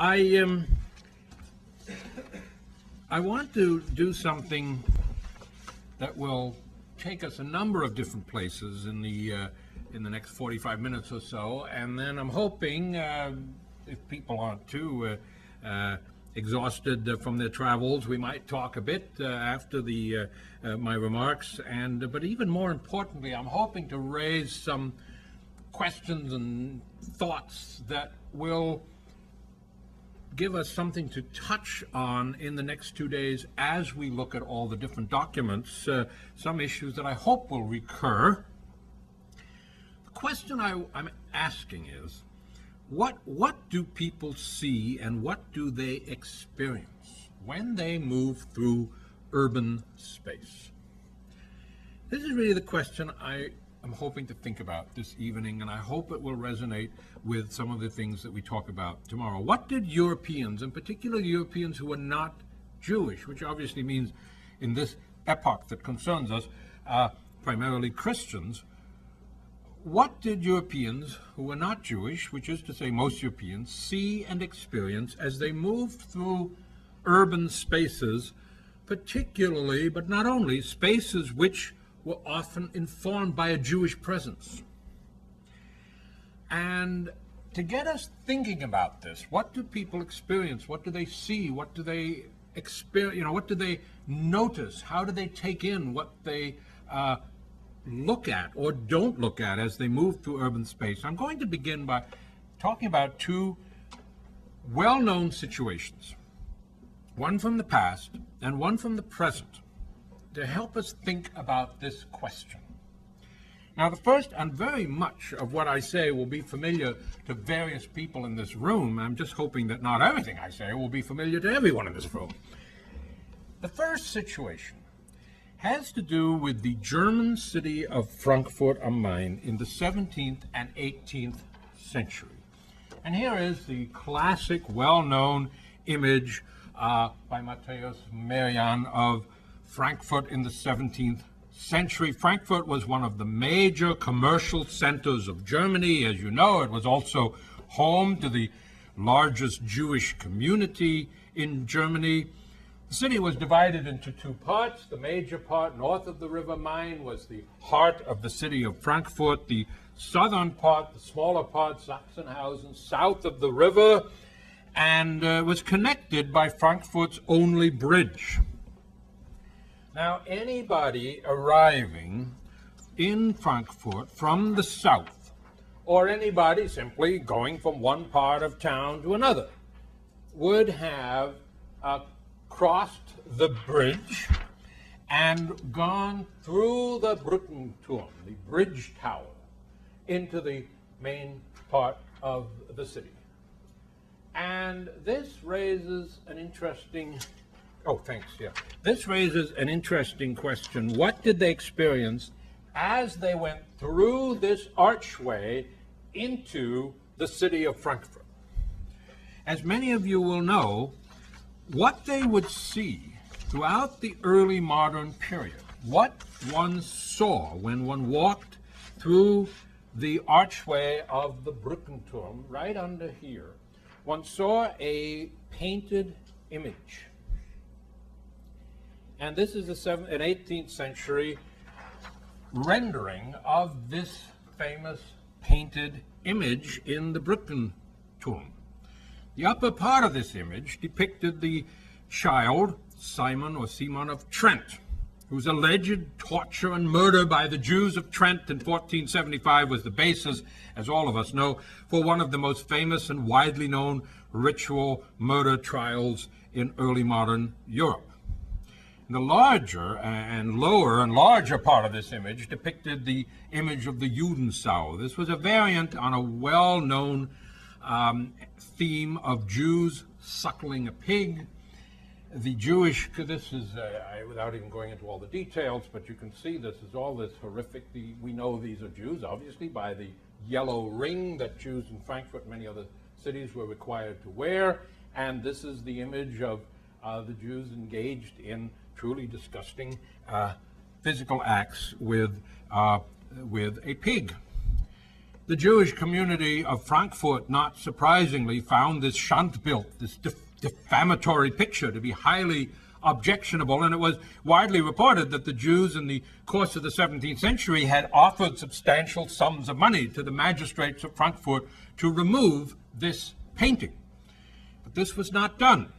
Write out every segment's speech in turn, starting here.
I want to do something that will take us a number of different places in the next 45 minutes or so, and then I'm hoping, if people aren't too exhausted from their travels, we might talk a bit after the my remarks. And but even more importantly, I'm hoping to raise some questions and thoughts that will give us something to touch on in the next 2 days as we look at all the different documents, some issues that I hope will recur. The question I'm asking is, what do people see and what do they experience when they move through urban space? This is really the question I am hoping to think about this evening, and I hope it will resonate with some of the things that we talk about tomorrow. What did Europeans, and particularly Europeans who were not Jewish, which obviously means in this epoch that concerns us, primarily Christians, what did Europeans who were not Jewish, which is to say most Europeans, see and experience as they moved through urban spaces, particularly, but not only, spaces which were often informed by a Jewish presence? And to get us thinking about this, what do people experience? What do they see? What do they experience? You know, what do they notice? How do they take in what they look at or don't look at as they move through urban space? I'm going to begin by talking about two well-known situations, one from the past and one from the present, to help us think about this question. Now, the first, and very much of what I say will be familiar to various people in this room. I'm just hoping that not everything I say will be familiar to everyone in this room. The first situation has to do with the German city of Frankfurt am Main in the 17th and 18th century. And here is the classic, well-known image by Matthäus Merian of Frankfurt in the 17th century. Frankfurt was one of the major commercial centers of Germany. As you know, it was also home to the largest Jewish community in Germany. The city was divided into two parts. The major part, north of the River Main, was the heart of the city of Frankfurt. The southern part, the smaller part, Sachsenhausen, south of the river, and was connected by Frankfurt's only bridge. Now, anybody arriving in Frankfurt from the south, or anybody simply going from one part of town to another, would have crossed the bridge and gone through the Brückenturm, the bridge tower, into the main part of the city. And this raises an interesting, this raises an interesting question. What did they experience as they went through this archway into the city of Frankfurt? As many of you will know, what they would see throughout the early modern period, what one saw when one walked through the archway of the Brückenturm, right under here, one saw a painted image. And this is the 7th and 18th century rendering of this famous painted image in the Brückenturm. The upper part of this image depicted the child, Simon of Trent, whose alleged torture and murder by the Jews of Trent in 1475 was the basis, as all of us know, for one of the most famous and widely known ritual murder trials in early modern Europe. The larger and lower and larger part of this image depicted the image of the Judensau. This was a variant on a well-known theme of Jews suckling a pig. The Jewish, this is, without even going into all the details, but you can see this is all this horrific, we know these are Jews, obviously, by the yellow ring that Jews in Frankfurt and many other cities were required to wear, and this is the image of the Jews engaged in truly disgusting physical acts with a pig. The Jewish community of Frankfurt, not surprisingly, found this Schandbild, this defamatory picture, to be highly objectionable, and it was widely reported that the Jews in the course of the 17th century had offered substantial sums of money to the magistrates of Frankfurt to remove this painting. But this was not done.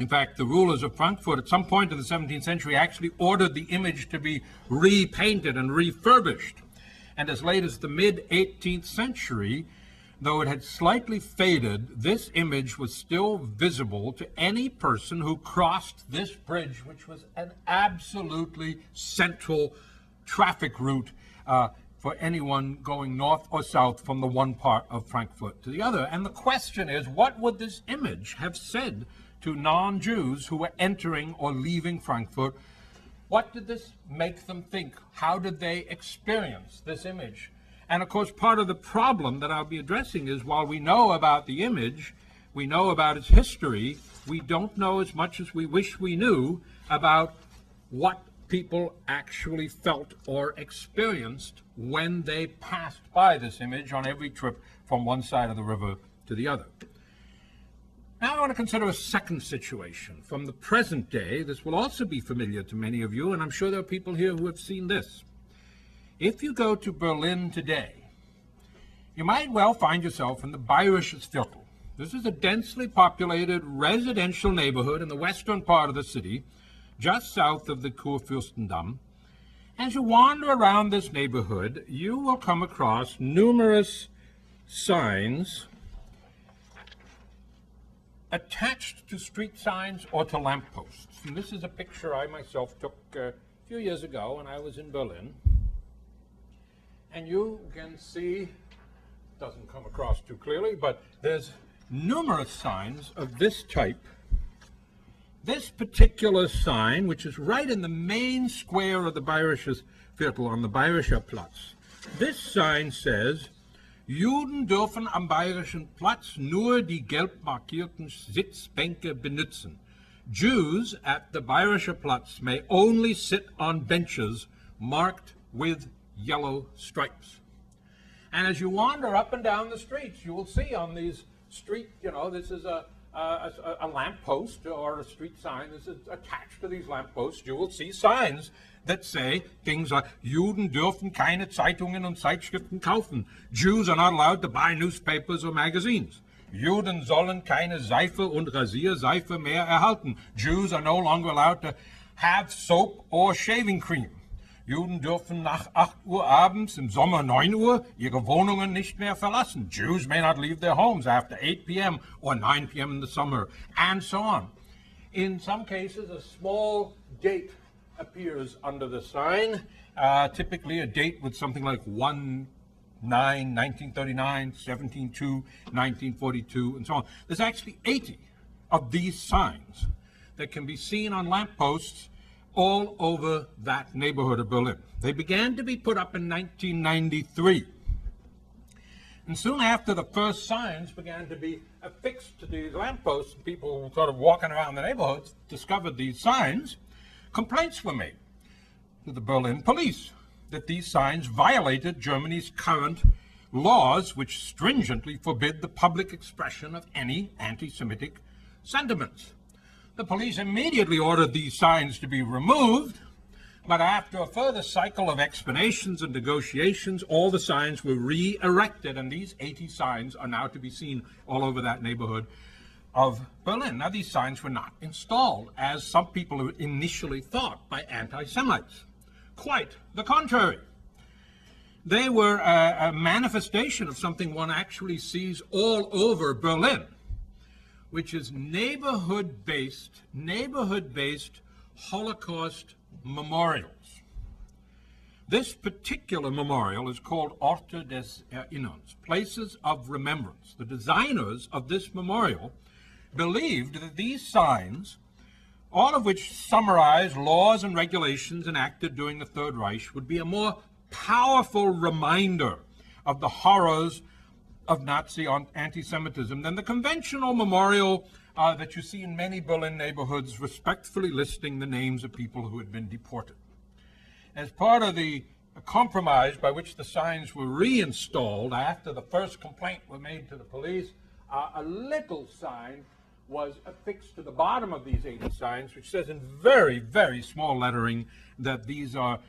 In fact, the rulers of Frankfurt at some point in the 17th century actually ordered the image to be repainted and refurbished. And as late as the mid-18th century, though it had slightly faded, this image was still visible to any person who crossed this bridge, which was an absolutely central traffic route for anyone going north or south from the one part of Frankfurt to the other. And the question is, what would this image have said to non-Jews who were entering or leaving Frankfurt? What did this make them think? How did they experience this image? And of course, part of the problem that I'll be addressing is, while we know about the image, we know about its history, we don't know as much as we wish we knew about what people actually felt or experienced when they passed by this image on every trip from one side of the river to the other. Now I want to consider a second situation from the present day. This will also be familiar to many of you, and I'm sure there are people here who have seen this. If you go to Berlin today, you might well find yourself in the Bayerisches Viertel. This is a densely populated residential neighborhood in the western part of the city, just south of the Kurfürstendamm. As you wander around this neighborhood, you will come across numerous signs attached to street signs or to lampposts. And this is a picture I myself took a few years ago when I was in Berlin. And you can see, doesn't come across too clearly, but there's numerous signs of this type. This particular sign, which is right in the main square of the Bayerisches Viertel on the Bayerischer Platz, this sign says, Juden dürfen am Bayerischen Platz nur die gelb markierten Sitzbänke benutzen. Jews at the Bayerischer Platz may only sit on benches marked with yellow stripes. And as you wander up and down the streets, you will see on these street, you know, this is a lamppost or a street sign. This is attached to these lampposts. You will see signs that say things like, Juden dürfen keine Zeitungen und Zeitschriften kaufen. Jews are not allowed to buy newspapers or magazines. Juden sollen keine Seife und Rasierseife mehr erhalten. Jews are no longer allowed to have soap or shaving cream. Juden dürfen nach 8 Uhr abends, im Sommer 9 Uhr, ihre Wohnungen nicht mehr verlassen. Jews may not leave their homes after 8 p.m. or 9 p.m. in the summer, and so on. In some cases, a small date appears under the sign, typically a date with something like 1/9/1939, 17/2/1942, and so on. There's actually 80 of these signs that can be seen on lampposts all over that neighborhood of Berlin. They began to be put up in 1993. And soon after, the first signs began to be affixed to these lampposts. People sort of walking around the neighborhoods discovered these signs. Complaints were made to the Berlin police that these signs violated Germany's current laws, which stringently forbid the public expression of any anti-Semitic sentiments. The police immediately ordered these signs to be removed, but after a further cycle of explanations and negotiations, all the signs were re-erected, and these 80 signs are now to be seen all over that neighborhood of Berlin. Now, these signs were not installed, as some people initially thought, by anti-Semites. Quite the contrary. They were a manifestation of something one actually sees all over Berlin, which is neighborhood-based Holocaust memorials. This particular memorial is called Orte des Erinnerns, places of remembrance. The designers of this memorial believed that these signs, all of which summarize laws and regulations enacted during the Third Reich, would be a more powerful reminder of the horrors of Nazi anti-Semitism than the conventional memorial that you see in many Berlin neighborhoods, respectfully listing the names of people who had been deported. As part of the a compromise by which the signs were reinstalled after the first complaint were made to the police. A little sign was affixed to the bottom of these 80 signs, which says in very, very small lettering that these are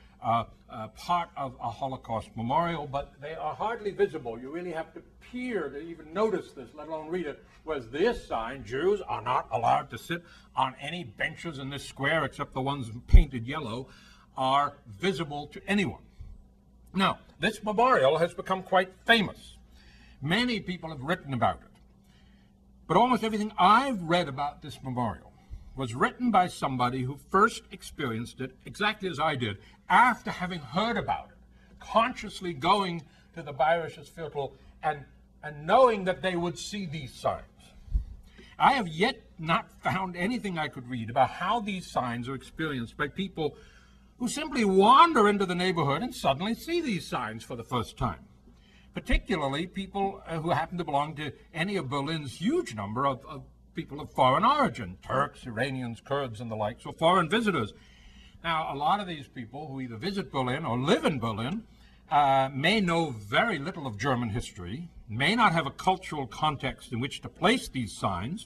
part of a Holocaust memorial, but they are hardly visible. You really have to peer to even notice this, let alone read it. Whereas this sign, Jews are not allowed to sit on any benches in this square except the ones painted yellow, are visible to anyone. Now, this memorial has become quite famous. Many people have written about it. But almost everything I've read about this memorial was written by somebody who first experienced it, exactly as I did, after having heard about it, consciously going to the Bayerisches Viertel and knowing that they would see these signs. I have yet not found anything I could read about how these signs are experienced by people who simply wander into the neighborhood and suddenly see these signs for the first time. Particularly people who happen to belong to any of Berlin's huge number of people of foreign origin, Turks, Iranians, Kurds, and the like, so foreign visitors. Now, a lot of these people who either visit Berlin or live in Berlin may know very little of German history, may not have a cultural context in which to place these signs,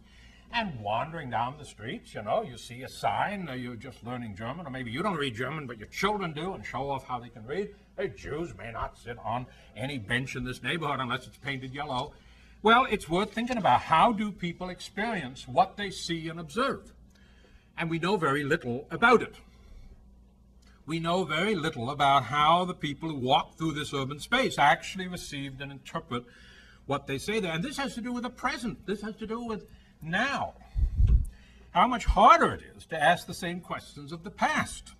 and wandering down the streets, you know, you see a sign, you're just learning German, or maybe you don't read German, but your children do and show off how they can read. Hey, Jews may not sit on any bench in this neighborhood unless it's painted yellow. Well, it's worth thinking about how do people experience what they see and observe? And we know very little about it. We know very little about how the people who walk through this urban space actually received and interpret what they say there. And this has to do with the present. This has to do with now, how much harder it is to ask the same questions of the past.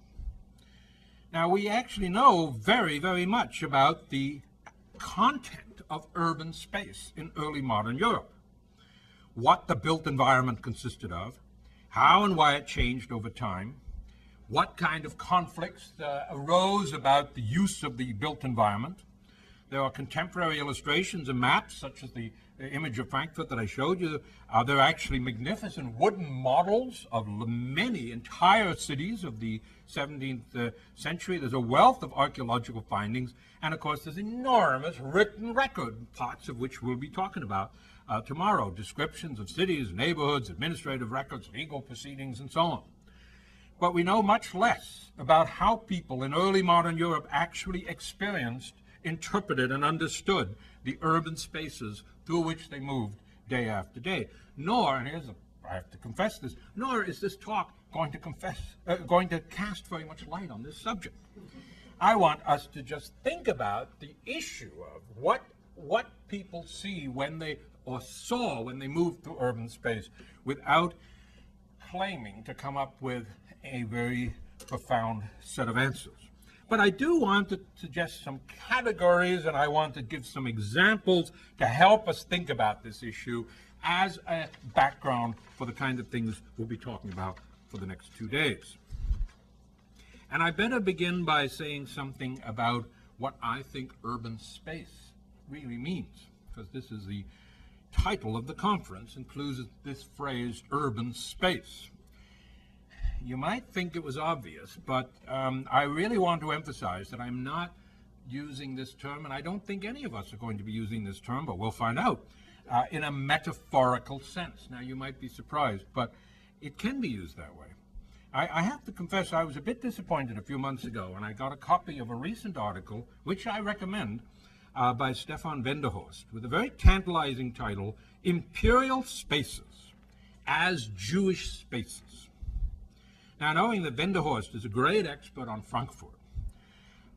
Now, we actually know very, very much about the content of urban space in early modern Europe, what the built environment consisted of, how and why it changed over time, what kind of conflicts arose about the use of the built environment. There are contemporary illustrations and maps, such as the image of Frankfurt that I showed you. There are actually magnificent wooden models of many entire cities of the 17th century. There's a wealth of archaeological findings, and of course there's enormous written record, parts of which we'll be talking about tomorrow, descriptions of cities, neighborhoods, administrative records, legal proceedings, and so on. But we know much less about how people in early modern Europe actually experienced, interpreted, and understood the urban spaces through which they moved day after day. Nor, and here's I have to confess this, nor is this talk going to cast very much light on this subject. I want us to just think about the issue of what people see when they, or saw when they moved through urban space, without claiming to come up with a very profound set of answers. But I do want to suggest some categories, and I want to give some examples to help us think about this issue as a background for the kind of things we'll be talking about for the next 2 days. And I better begin by saying something about what I think urban space really means, because this is the title of the conference, includes this phrase, urban space. You might think it was obvious, but I really want to emphasize that I'm not using this term, and I don't think any of us are going to be using this term, but we'll find out, in a metaphorical sense. Now, you might be surprised, but it can be used that way. I have to confess I was a bit disappointed a few months ago when I got a copy of a recent article, which I recommend, by Stefan Wendehorst, with a very tantalizing title, Imperial Spaces as Jewish Spaces. Now, knowing that Wendehorst is a great expert on Frankfurt,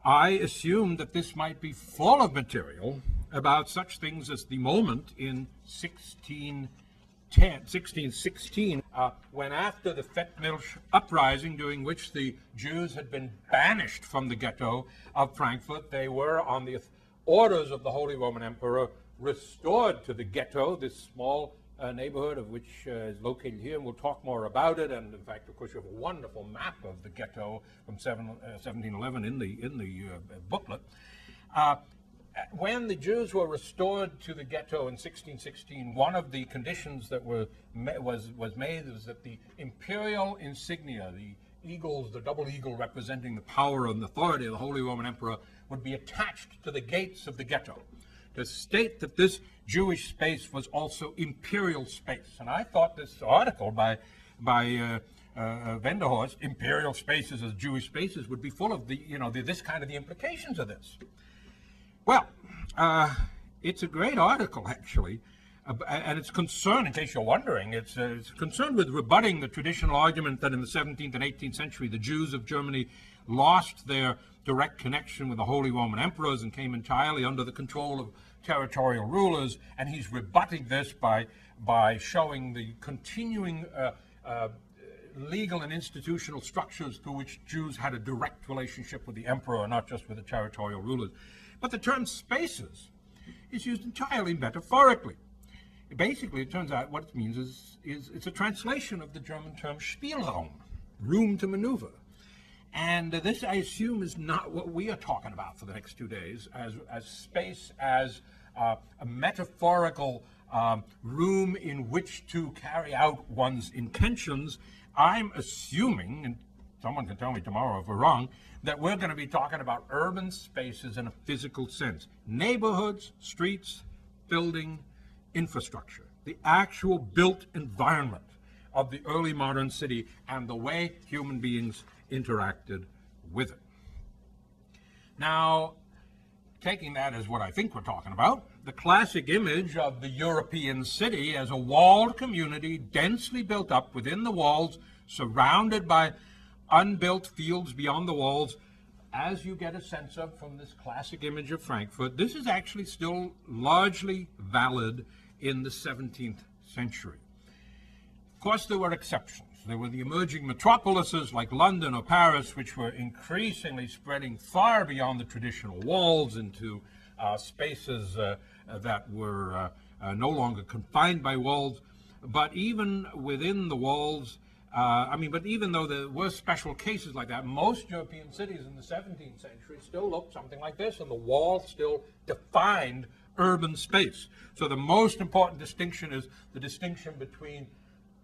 I assumed that this might be full of material about such things as the moment in 1616, when after the Fettmilch uprising, during which the Jews had been banished from the ghetto of Frankfurt, they were, on the orders of the Holy Roman Emperor, restored to the ghetto, this small neighborhood of which is located here, and we'll talk more about it. And in fact, of course, you have a wonderful map of the ghetto from 1711 in the booklet. When the Jews were restored to the ghetto in 1616, one of the conditions that was made was that the imperial insignia, the eagles, the double eagle representing the power and authority of the Holy Roman Emperor, would be attached to the gates of the ghetto to state that this Jewish space was also imperial space. And I thought this article by Wendehorst, imperial spaces as Jewish spaces, would be full of the implications of this. Well, it's a great article, actually, and it's concerned, in case you're wondering, it's concerned with rebutting the traditional argument that in the 17th and 18th century the Jews of Germany lost their direct connection with the Holy Roman Emperors and came entirely under the control of territorial rulers, and he's rebutting this by showing the continuing legal and institutional structures through which Jews had a direct relationship with the emperor, not just with the territorial rulers. But the term spaces is used entirely metaphorically. Basically, it turns out what it means is it's a translation of the German term Spielraum, room to maneuver. And this, I assume, is not what we are talking about for the next 2 days, as space, as a metaphorical room in which to carry out one's intentions. I'm assuming, and someone can tell me tomorrow if we're wrong, that we're going to be talking about urban spaces in a physical sense. Neighborhoods, streets, building, infrastructure, the actual built environment of the early modern city and the way human beings interacted with it. Now, taking that as what I think we're talking about, the classic image of the European city as a walled community densely built up within the walls, surrounded by unbuilt fields beyond the walls, as you get a sense of from this classic image of Frankfurt, this is actually still largely valid in the 17th century. Of course, there were exceptions. There were the emerging metropolises like London or Paris, which were increasingly spreading far beyond the traditional walls into spaces that were no longer confined by walls. But even within the walls, but even though there were special cases like that, most European cities in the 17th century still looked something like this, and the wall still defined urban space. So the most important distinction is the distinction between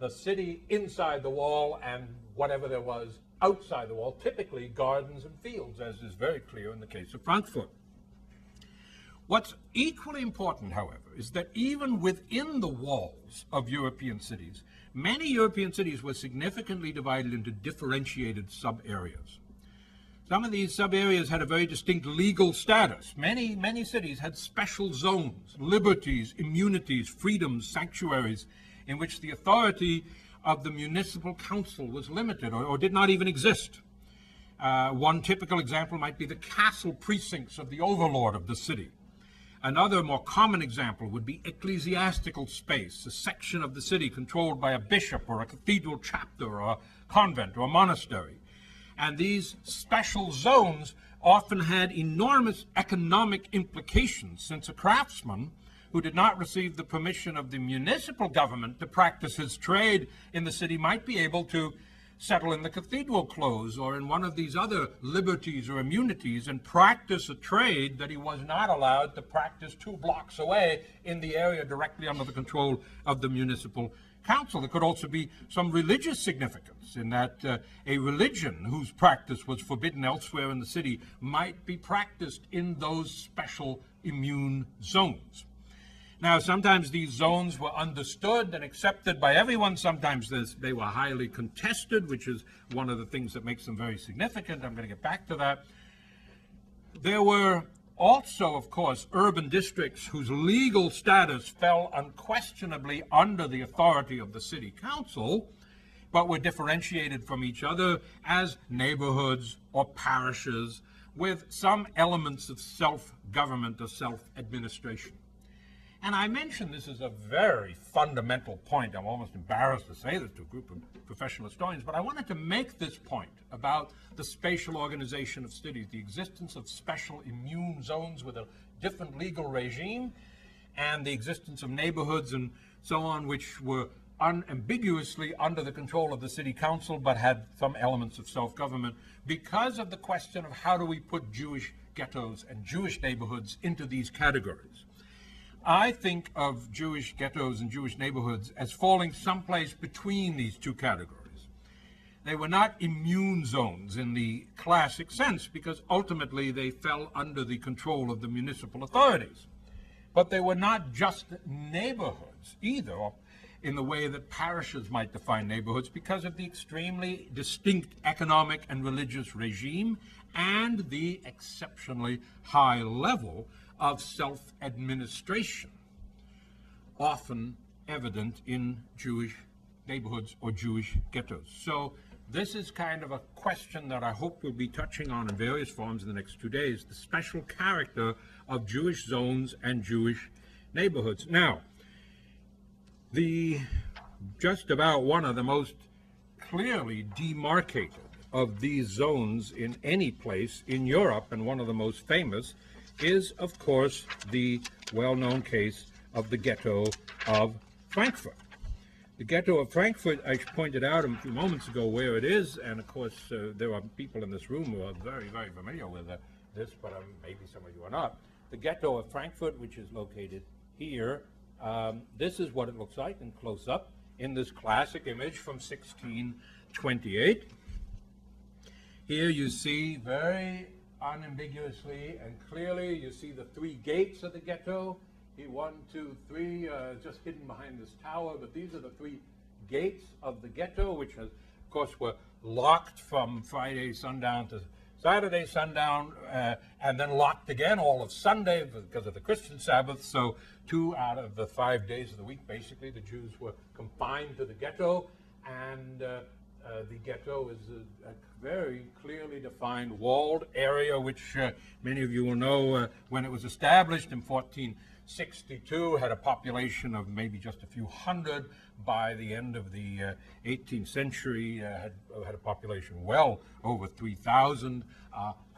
the city inside the wall and whatever there was outside the wall, typically gardens and fields, as is very clear in the case of Frankfurt. What's equally important, however, is that even within the walls of European cities, many European cities were significantly divided into differentiated sub-areas. Some of these sub-areas had a very distinct legal status. Many, many cities had special zones, liberties, immunities, freedoms, sanctuaries, in which the authority of the municipal council was limited or did not even exist. One typical example might be the castle precincts of the overlord of the city. Another more common example would be ecclesiastical space, a section of the city controlled by a bishop or a cathedral chapter or a convent or a monastery. And these special zones often had enormous economic implications, since a craftsman who did not receive the permission of the municipal government to practice his trade in the city might be able to settle in the cathedral close or in one of these other liberties or immunities and practice a trade that he was not allowed to practice 2 blocks away in the area directly under the control of the municipal council. There could also be some religious significance in that a religion whose practice was forbidden elsewhere in the city might be practiced in those special immune zones. Now, sometimes these zones were understood and accepted by everyone. Sometimes they were highly contested, which is one of the things that makes them very significant. I'm going to get back to that. There were also, of course, urban districts whose legal status fell unquestionably under the authority of the city council, but were differentiated from each other as neighborhoods or parishes with some elements of self-government or self-administration. And I mention this as a very fundamental point. I'm almost embarrassed to say this to a group of professional historians, but I wanted to make this point about the spatial organization of cities, the existence of special immune zones with a different legal regime, and the existence of neighborhoods and so on, which were unambiguously under the control of the city council, but had some elements of self-government, because of the question of how do we put Jewish ghettos and Jewish neighborhoods into these categories. I think of Jewish ghettos and Jewish neighborhoods as falling someplace between these two categories. They were not immune zones in the classic sense, because ultimately they fell under the control of the municipal authorities. But they were not just neighborhoods either, in the way that parishes might define neighborhoods, because of the extremely distinct economic and religious regime and the exceptionally high level of self-administration, often evident in Jewish neighborhoods or Jewish ghettos. So this is kind of a question that I hope we'll be touching on in various forms in the next 2 days, the special character of Jewish zones and Jewish neighborhoods. Now, just about one of the most clearly demarcated of these zones in any place in Europe, and one of the most famous, is of course the well-known case of the ghetto of Frankfurt. The ghetto of Frankfurt, I pointed out a few moments ago where it is, and of course there are people in this room who are very, very familiar with this, but maybe some of you are not. The ghetto of Frankfurt, which is located here, this is what it looks like in close-up in this classic image from 1628. Here you see very unambiguously and clearly, you see the three gates of the ghetto. Here, 1, 2, 3, just hidden behind this tower, but these are the three gates of the ghetto, which of course were locked from Friday sundown to Saturday sundown, and then locked again all of Sunday because of the Christian Sabbath. So 2 out of the 5 days of the week, basically, the Jews were confined to the ghetto, and the ghetto is a very clearly defined walled area, which many of you will know when it was established in 1462, had a population of maybe just a few hundred. By the end of the 18th century, had a population well over 3,000,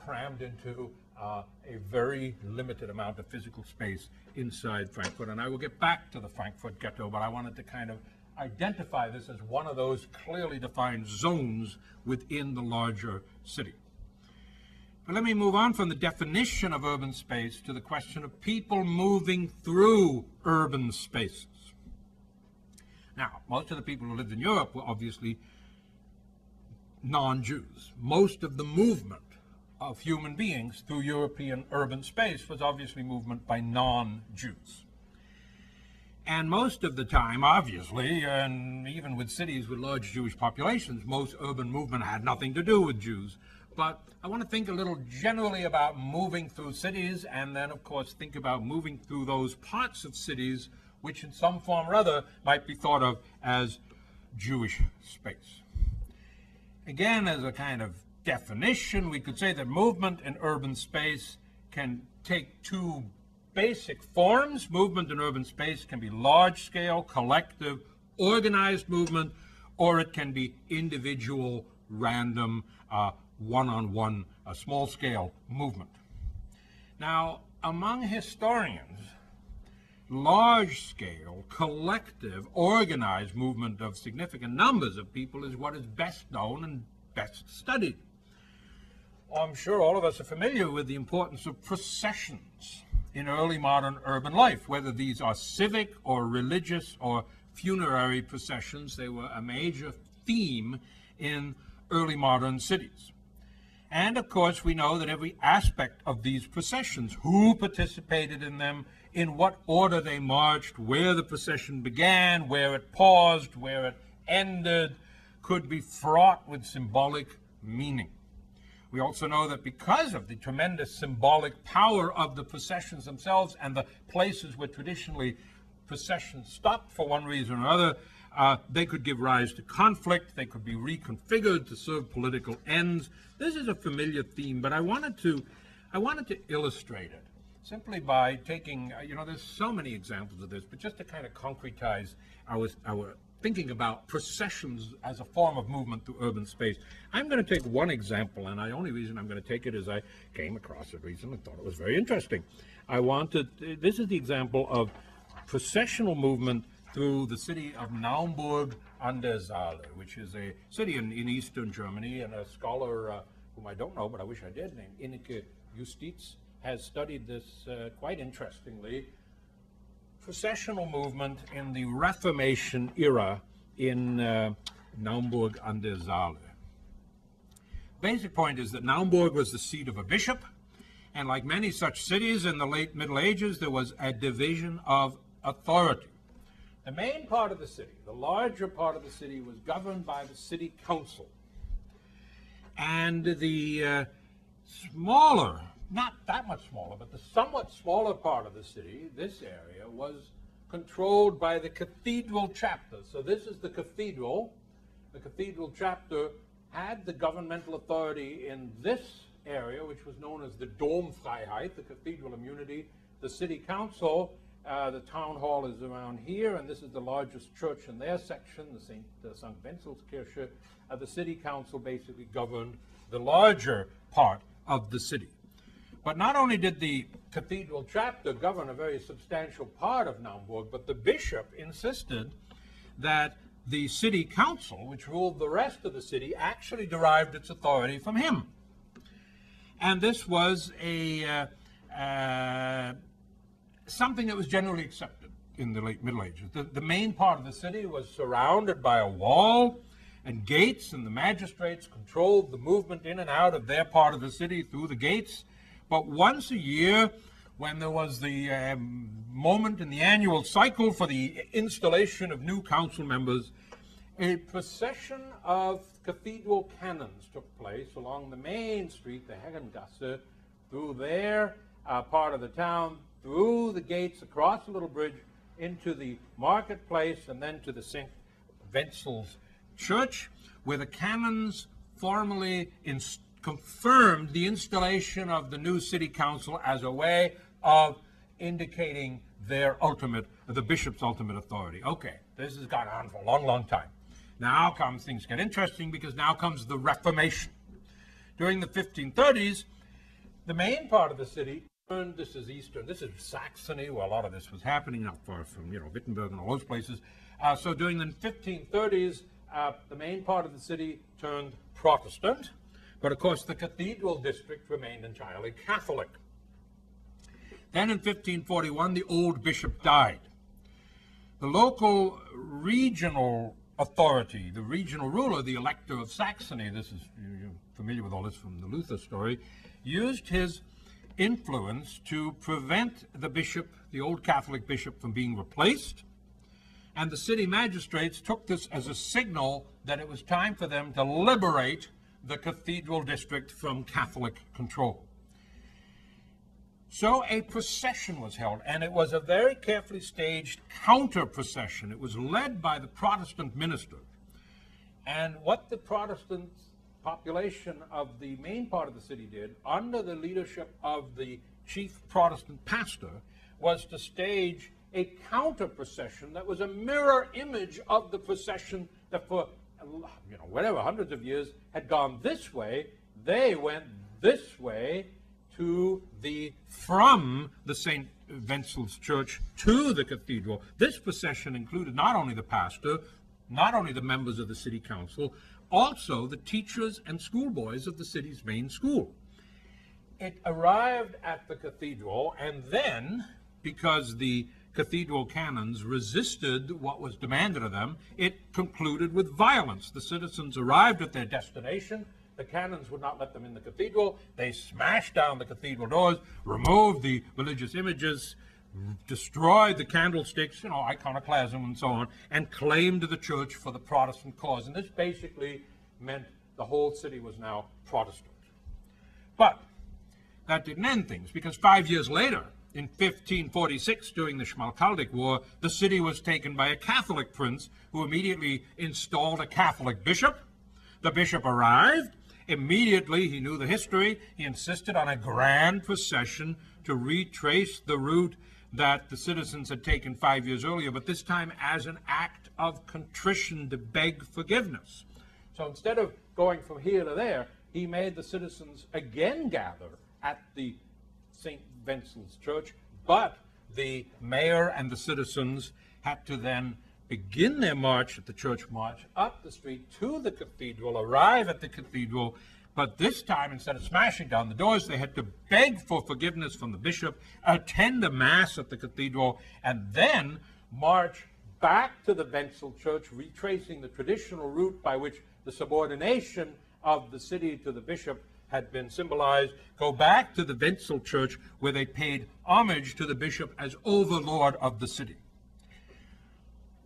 crammed into a very limited amount of physical space inside Frankfurt. And I will get back to the Frankfurt ghetto, but I wanted to kind of identify this as one of those clearly defined zones within the larger city. But let me move on from the definition of urban space to the question of people moving through urban spaces. Now, most of the people who lived in Europe were obviously non-Jews. Most of the movement of human beings through European urban space was obviously movement by non-Jews. And most of the time, obviously, and even with cities with large Jewish populations, most urban movement had nothing to do with Jews. But I want to think a little generally about moving through cities, and then, of course, think about moving through those parts of cities which in some form or other might be thought of as Jewish space. Again, as a kind of definition, we could say that movement in urban space can take two basic forms. Movement in urban space can be large-scale, collective, organized movement, or it can be individual, random, one-on-one, small-scale movement. Now, among historians, large-scale, collective, organized movement of significant numbers of people is what is best known and best studied. I'm sure all of us are familiar with the importance of processions in early modern urban life, whether these are civic or religious or funerary processions. They were a major theme in early modern cities. And of course, we know that every aspect of these processions, who participated in them, in what order they marched, where the procession began, where it paused, where it ended, could be fraught with symbolic meaning. We also know that because of the tremendous symbolic power of the processions themselves and the places where traditionally processions stopped for one reason or another, they could give rise to conflict, they could be reconfigured to serve political ends. This is a familiar theme, but I wanted to illustrate it. Simply by taking, there's so many examples of this, but just to kind of concretize our thinking about processions as a form of movement through urban space. I'm going to take one example, and the only reason I'm going to take it is I came across it recently and thought it was very interesting. This is the example of processional movement through the city of Naumburg an der Saale, which is a city in eastern Germany, and a scholar whom I don't know, but I wish I did, named Ineke Justiz, has studied this quite interestingly, processional movement in the Reformation era in Naumburg an der Saale. basic point is that Naumburg was the seat of a bishop, and like many such cities in the late Middle Ages, there was a division of authority. The main part of the city, the larger part of the city, was governed by the city council. And the smaller, not that much smaller, but the somewhat smaller part of the city, this area, was controlled by the cathedral chapter. So this is the cathedral. The cathedral chapter had the governmental authority in this area, which was known as the Domfreiheit, the cathedral immunity, the city council. The town hall is around here, and this is the largest church in their section, the St. Wenzelskirche. The city council basically governed the larger part of the city. But not only did the cathedral chapter govern a very substantial part of Naumburg, but the bishop insisted that the city council, which ruled the rest of the city, actually derived its authority from him. And this was a something that was generally accepted in the late Middle Ages. The main part of the city was surrounded by a wall and gates, and the magistrates controlled the movement in and out of their part of the city through the gates. But once a year, when there was the moment in the annual cycle for the installation of new council members, a procession of cathedral canons took place along the main street, the Heggengasse, through their part of the town, through the gates, across a little bridge, into the marketplace, and then to the St. Wenzel's Church, where the canons formally confirmed the installation of the new city council as a way of indicating their ultimate, the bishop's ultimate authority. Okay, this has gone on for a long, long time. Now comes, things get interesting, because now comes the Reformation. During the 1530s, the main part of the city, this is eastern, this is Saxony, where a lot of this was happening, not far from, you know, Wittenberg and all those places. So during the 1530s, the main part of the city turned Protestant, but of course the cathedral district remained entirely Catholic. Then in 1541, the old bishop died. The local regional authority, the regional ruler, the Elector of Saxony, this is, you're familiar with all this from the Luther story, used his influence to prevent the bishop, the old Catholic bishop, from being replaced, and the city magistrates took this as a signal that it was time for them to liberate the cathedral district from Catholic control. So a procession was held, and it was a very carefully staged counter-procession. It was led by the Protestant minister, and what the Protestant population of the main part of the city did, under the leadership of the chief Protestant pastor, was to stage a counter procession that was a mirror image of the procession that for, you know, whatever, hundreds of years had gone this way. They went this way to the, from the St. Wenzel's Church to the cathedral. This procession included not only the pastor, not only the members of the city council, also the teachers and schoolboys of the city's main school. It arrived at the cathedral, and then, because the cathedral canons resisted what was demanded of them, it concluded with violence. The citizens arrived at their destination. The canons would not let them in the cathedral. They smashed down the cathedral doors, removed the religious images, destroyed the candlesticks, you know, iconoclasm and so on, and claimed the church for the Protestant cause. And this basically meant the whole city was now Protestant. But that didn't end things, because 5 years later, in 1546, during the Schmalkaldic War, the city was taken by a Catholic prince who immediately installed a Catholic bishop. The bishop arrived. Immediately, he knew the history. He insisted on a grand procession to retrace the route that the citizens had taken 5 years earlier, but this time as an act of contrition to beg forgiveness. So instead of going from here to there, he made the citizens again gather at the St. Wenzel's Church, but the mayor and the citizens had to then begin their march at the church march, up the street to the cathedral, arrive at the cathedral, but this time, instead of smashing down the doors, they had to beg for forgiveness from the bishop, attend a mass at the cathedral, and then march back to the Wenzel Church, retracing the traditional route by which the subordination of the city to the bishop had been symbolized, go back to the Wenzel Church, where they paid homage to the bishop as overlord of the city.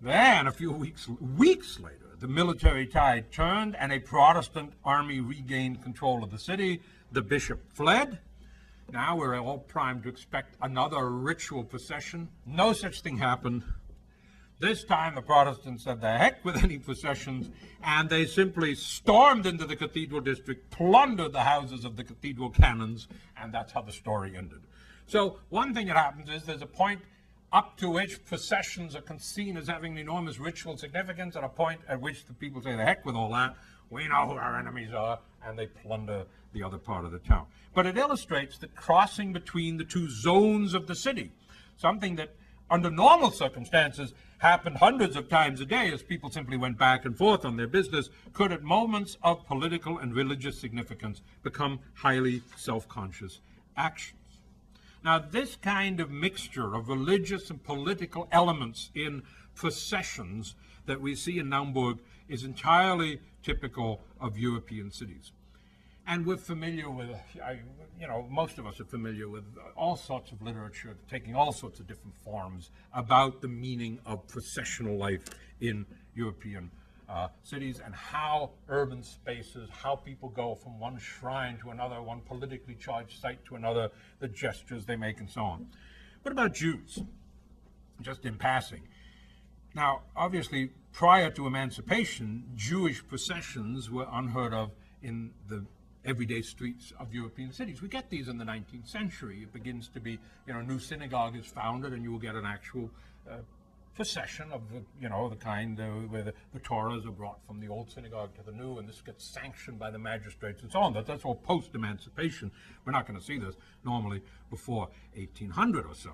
Then, a few weeks later, the military tide turned and a Protestant army regained control of the city. The bishop fled. Now we're all primed to expect another ritual procession. No such thing happened. This time the Protestants said, the heck with any processions, and they simply stormed into the cathedral district, plundered the houses of the cathedral canons, and that's how the story ended. So one thing that happens is there's a point up to which processions are seen as having enormous ritual significance, and a point at which the people say, the heck with all that, we know who our enemies are, and they plunder the other part of the town. But it illustrates the crossing between the two zones of the city, something that under normal circumstances happened hundreds of times a day as people simply went back and forth on their business, could at moments of political and religious significance become highly self-conscious actions. Now, this kind of mixture of religious and political elements in processions that we see in Naumburg is entirely typical of European cities. And we're familiar with, you know, most of us are familiar with all sorts of literature taking all sorts of different forms about the meaning of processional life in European cities and how urban spaces, how people go from one shrine to another, one politically charged site to another, the gestures they make and so on. What about Jews? Just in passing. Now, obviously, prior to emancipation, Jewish processions were unheard of in the everyday streets of European cities. We get these in the 19th century. It begins to be, you know, a new synagogue is founded and you will get an actual procession of the, you know, the kind where the Torahs are brought from the old synagogue to the new, and this gets sanctioned by the magistrates and so on. That's all post-emancipation. We're not going to see this normally before 1800 or so.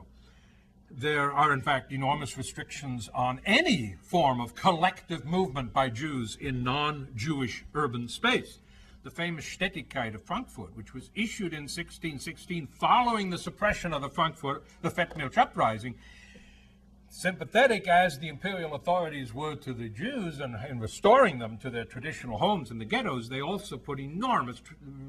There are, in fact, enormous restrictions on any form of collective movement by Jews in non-Jewish urban space. The famous Stetigkeit of Frankfurt, which was issued in 1616 following the suppression of the Frankfurt, the Fettmilch uprising, sympathetic as the imperial authorities were to the Jews and in restoring them to their traditional homes in the ghettos, they also put enormous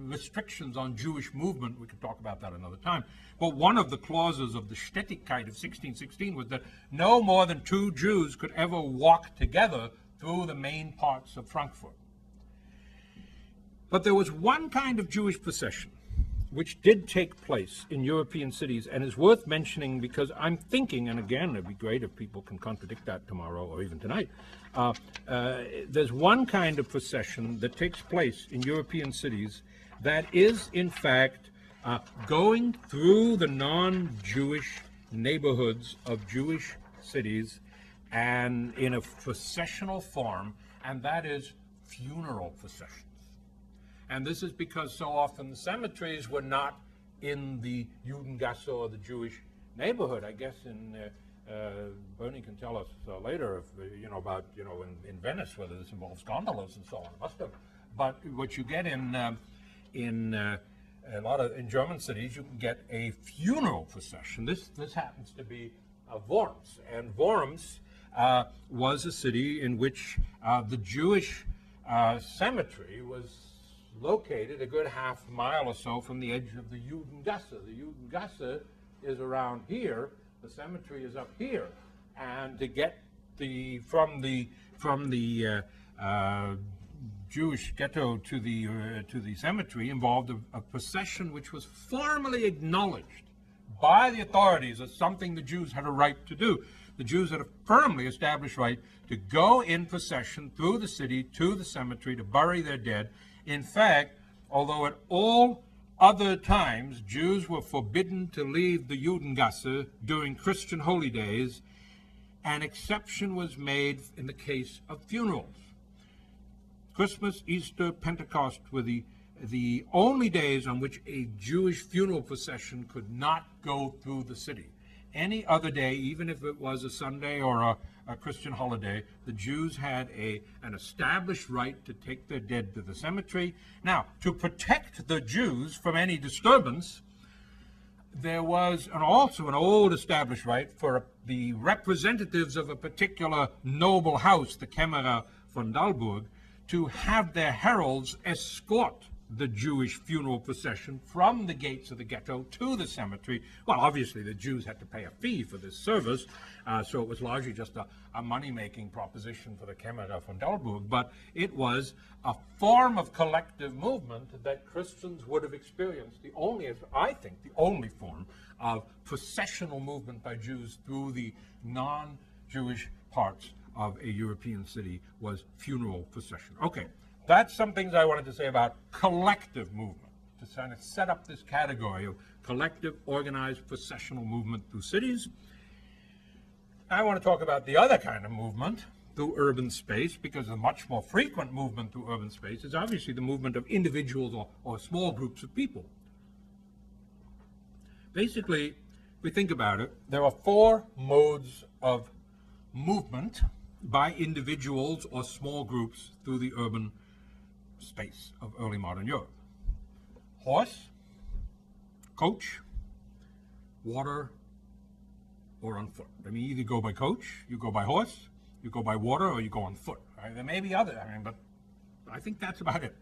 restrictions on Jewish movement. We could talk about that another time. But one of the clauses of the Stetigkeit of 1616 was that no more than 2 Jews could ever walk together through the main parts of Frankfurt. But there was one kind of Jewish procession which did take place in European cities and is worth mentioning because I'm thinking, and again, it'd be great if people can contradict that tomorrow or even tonight, there's one kind of procession that takes place in European cities that is, in fact, going through the non-Jewish neighborhoods of Jewish cities and in a processional form, and that is funeral procession. And this is because so often the cemeteries were not in the Judengasse or the Jewish neighborhood. I guess in Bernie can tell us later, if, you know, about, you know, in Venice whether this involves gondolas and so on. It must have. But what you get in German cities, you can get a funeral procession. This happens to be Worms, and Worms was a city in which the Jewish cemetery was located a good half mile or so from the edge of the Judengasse. The Judengasse is around here, the cemetery is up here, and to get the from the Jewish ghetto to the cemetery involved a procession which was formally acknowledged by the authorities as something the Jews had a right to do. The Jews had a firmly established right to go in procession through the city to the cemetery to bury their dead. In fact, although at all other times Jews were forbidden to leave the Judengasse during Christian holy days, an exception was made in the case of funerals. Christmas, Easter, Pentecost were the only days on which a Jewish funeral procession could not go through the city. Any other day, even if it was a Sunday or a Christian holiday, the Jews had an established right to take their dead to the cemetery. Now, to protect the Jews from any disturbance, there was also an old established right for the representatives of a particular noble house, the Kämmerer von Dalberg, to have their heralds escort the Jewish funeral procession from the gates of the ghetto to the cemetery. Well, obviously the Jews had to pay a fee for this service, so it was largely just a money-making proposition for the Kämmerer von Dalberg, but it was a form of collective movement that Christians would have experienced, the only, I think, the only form of processional movement by Jews through the non-Jewish parts of a European city was funeral procession. Okay. That's some things I wanted to say about collective movement, to kind of set up this category of collective, organized, processional movement through cities. I want to talk about the other kind of movement through urban space, because the much more frequent movement through urban space is obviously the movement of individuals or small groups of people. Basically, if we think about it, there are four modes of movement by individuals or small groups through the urban space of early modern Europe: horse, coach, water, or on foot. I mean, you either go by coach, you go by horse, you go by water, or you go on foot. Right? There may be other, but I think that's about it.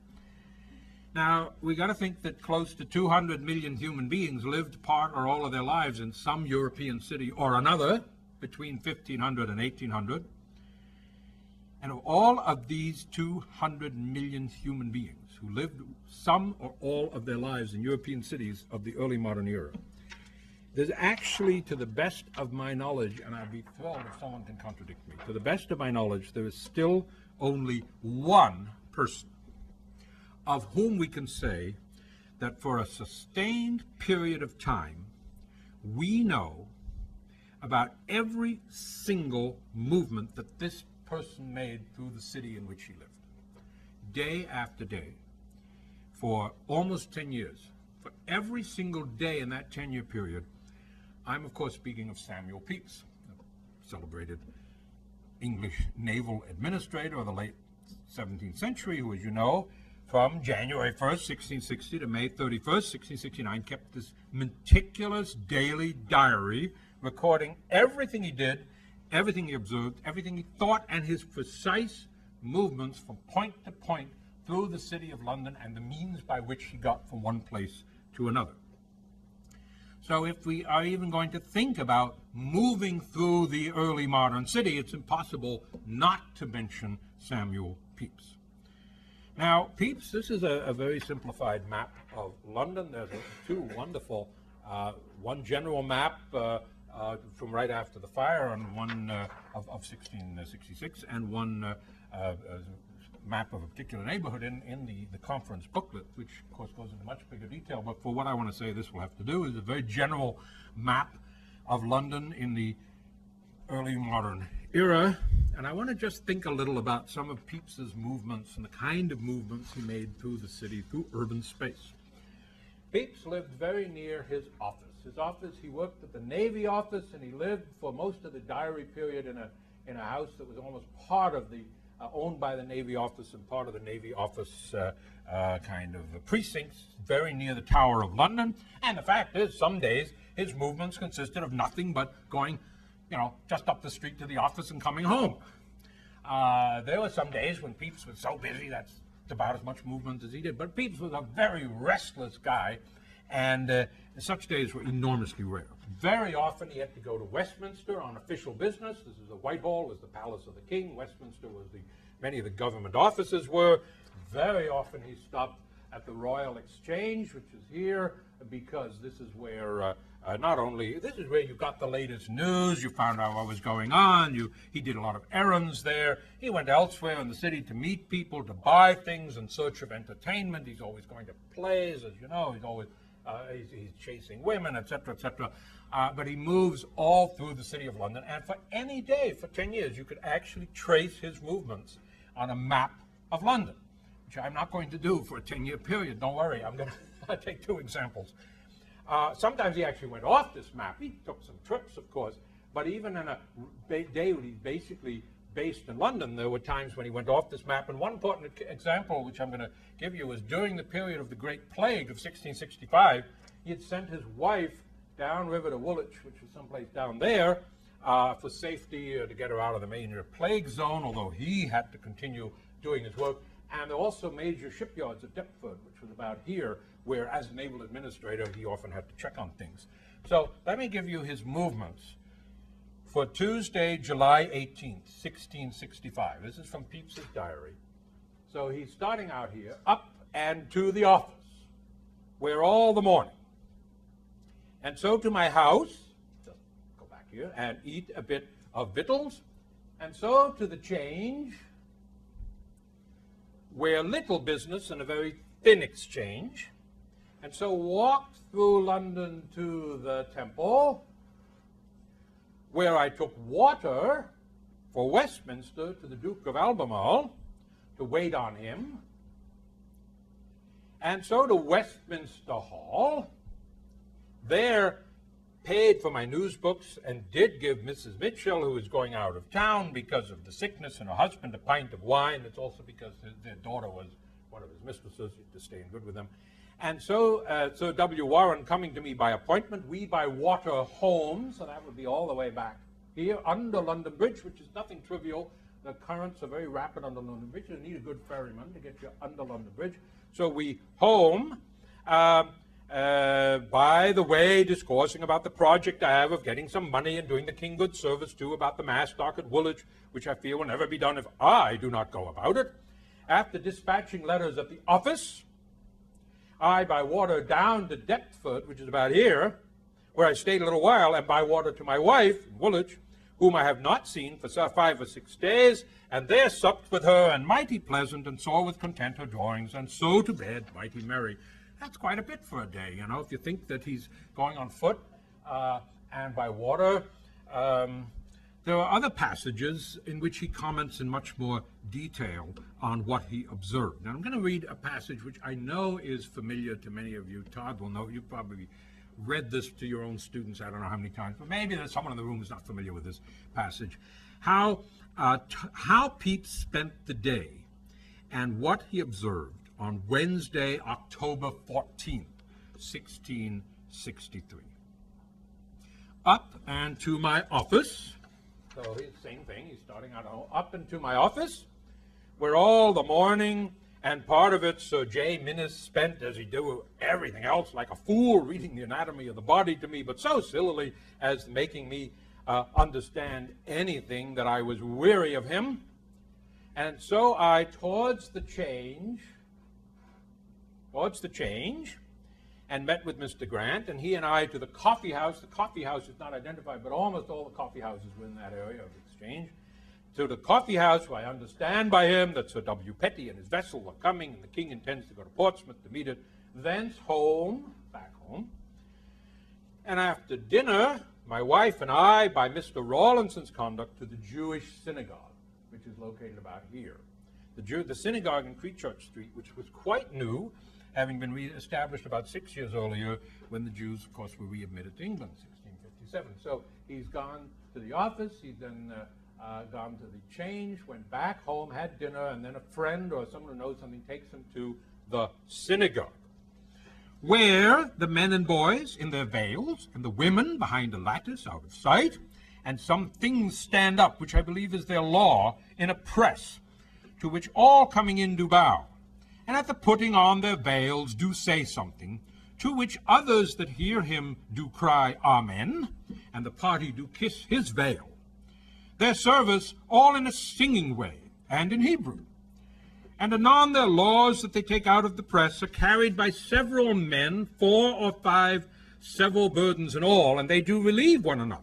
Now, we got to think that close to 200 million human beings lived part or all of their lives in some European city or another between 1500 and 1800. And of all of these 200 million human beings who lived some or all of their lives in European cities of the early modern era, there's actually, to the best of my knowledge, and I'd be thrilled if someone can contradict me, to the best of my knowledge, there is still only one person of whom we can say that for a sustained period of time, we know about every single movement that this person made through the city in which he lived, day after day, for almost 10 years. For every single day in that 10-year period, I'm of course speaking of Samuel Pepys, a celebrated English naval administrator of the late 17th century, who, as you know, from January 1st, 1660 to May 31st, 1669, kept this meticulous daily diary recording everything he did, everything he observed, everything he thought, and his precise movements from point to point through the city of London and the means by which he got from one place to another. So if we are even going to think about moving through the early modern city, it's impossible not to mention Samuel Pepys. Now, Pepys, this is a very simplified map of London. There's two wonderful, one general map, from right after the fire, on one of 1666, and one map of a particular neighborhood in the conference booklet, which of course goes into much bigger detail, but for what I want to say this will have to do is a very general map of London in the early modern era. And I want to just think a little about some of Pepys's movements and the kind of movements he made through the city, through urban space. Pepys lived very near his office. He worked at the Navy office, and he lived for most of the diary period in a house that was almost part of the, owned by the Navy office and part of the Navy office kind of precincts, very near the Tower of London. And the fact is, some days his movements consisted of nothing but going, just up the street to the office and coming home. There were some days when Pepys was so busy, that's about as much movement as he did. But Pepys was a very restless guy, and such days were enormously rare. Very often he had to go to Westminster on official business. This is the Whitehall, was the palace of the king. Westminster was the, many of the government offices were. Very often he stopped at the Royal Exchange, which is here, because this is where not only, this is where you got the latest news, you found out what was going on, he did a lot of errands there. He went elsewhere in the city to meet people, to buy things in search of entertainment. He's always going to plays, as you know, he's always he's chasing women, etc., etc. But he moves all through the city of London, and for any day, for 10 years, you could actually trace his movements on a map of London, which I'm not going to do for a 10-year period. Don't worry, I'm going to take two examples. Sometimes he actually went off this map. He took some trips, of course, but even in a day when he's basically based in London, there were times when he went off this map. And one important example, which I'm going to give you, is during the period of the Great Plague of 1665, he had sent his wife downriver to Woolwich, which was someplace down there, for safety, to get her out of the major plague zone, although he had to continue doing his work. and there were also major shipyards at Deptford, which was about here, where as a naval administrator, he often had to check on things. So let me give you his movements for Tuesday, July 18th, 1665. This is from Pepys's diary. So he's starting out here, up and to the office, where all the morning. And so to my house, just go back here, and eat a bit of victuals, and so to the change, where little business and a very thin exchange, and so walked through London to the Temple, where I took water for Westminster to the Duke of Albemarle to wait on him, and so to Westminster Hall, there paid for my newsbooks and did give Mrs. Mitchell, who is going out of town because of the sickness, and her husband a pint of wine. It's also because their daughter was one of his mistresses, to stay in good with them. And so Sir W. Warren coming to me by appointment, we by water home, so that would be all the way back here under London Bridge, which is nothing trivial. The currents are very rapid under London Bridge. You need a good ferryman to get you under London Bridge. So we home. By the way, discoursing about the project I have of getting some money and doing the king good service too, about the mass dock at Woolwich, which I fear will never be done if I do not go about it. After dispatching letters at the office, I by water down to Deptford, which is about here, where I stayed a little while, and by water to my wife in Woolwich, whom I have not seen for 5 or 6 days, and there supped with her, and mighty pleasant, and saw with content her drawings, and so to bed mighty merry. That's quite a bit for a day, you know, if you think that he's going on foot and by water. There are other passages in which he comments in much more detail on what he observed. Now, I'm going to read a passage which I know is familiar to many of you. Todd will know. You've probably read this to your own students, I don't know how many times, but maybe there's someone in the room who's not familiar with this passage. How Pepys spent the day and what he observed on Wednesday, October 14th, 1663. Up and to my office. So he's the same thing, he's starting out home. Up and to my office, where all the morning and part of it Sir J. Minnis spent, as he did everything else, like a fool, reading the anatomy of the body to me, but so sillily as making me understand anything that I was weary of him. And so I, towards the change, and met with Mr. Grant, and he and I to the coffee house. The coffee house is not identified, but almost all the coffee houses were in that area of exchange. To the coffee house, where I understand by him that Sir W. Petty and his vessel are coming, and the king intends to go to Portsmouth to meet it. Thence home, back home. And after dinner, my wife and I, by Mr. Rawlinson's conduct, to the Jewish synagogue, which is located about here. The synagogue in Creechurch Street, which was quite new, having been re-established about 6 years earlier when the Jews, of course, were readmitted to England, 1657. So he's gone to the office, he's then gone to the change, went back home, had dinner, and then a friend or someone who knows something takes him to the synagogue, where the men and boys in their veils and the women behind a lattice out of sight, and some things stand up, which I believe is their law, in a press, to which all coming in do bow, and at the putting on their veils do say something, to which others that hear him do cry Amen, and the party do kiss his veil. Their service all in a singing way, and in Hebrew. And anon their laws that they take out of the press are carried by several men, 4 or 5 several burdens in all, and they do relieve one another.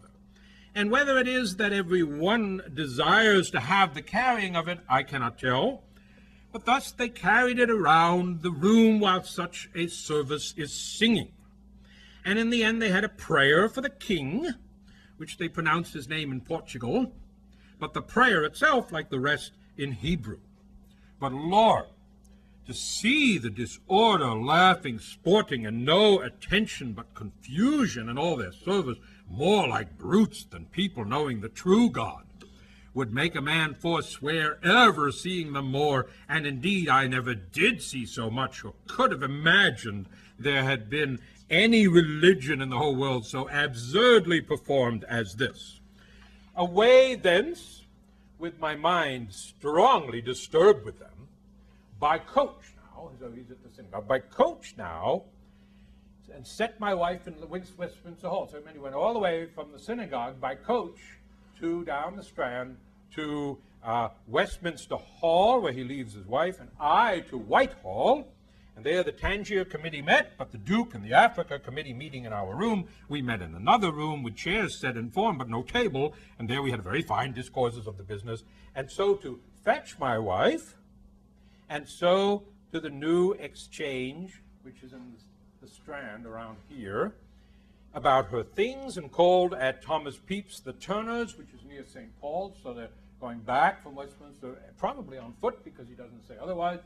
And whether it is that every one desires to have the carrying of it, I cannot tell. But thus they carried it around the room while such a service is singing. And in the end they had a prayer for the king, which they pronounced his name in Portugal, but the prayer itself, like the rest, in Hebrew. But Lord, to see the disorder, laughing, sporting, and no attention but confusion in all their service, more like brutes than people knowing the true God, would make a man forswear ever seeing them more, and indeed I never did see so much, or could have imagined there had been any religion in the whole world so absurdly performed as this. Away thence, with my mind strongly disturbed with them, by coach now, so he's at the synagogue, by coach now, and set my wife in Westminster Hall. So he went all the way from the synagogue by coach to down the Strand to Westminster Hall, where he leaves his wife, and I to Whitehall. And there the Tangier Committee met, but the Duke and the Africa Committee meeting in our room, we met in another room with chairs set in form, but no table, and there we had very fine discourses of the business. And so to fetch my wife, and so to the New Exchange, which is in the Strand around here, about her things, and called at Thomas Pepys the Turner's, which is near St. Paul's, so they're going back from Westminster, probably on foot, because he doesn't say otherwise,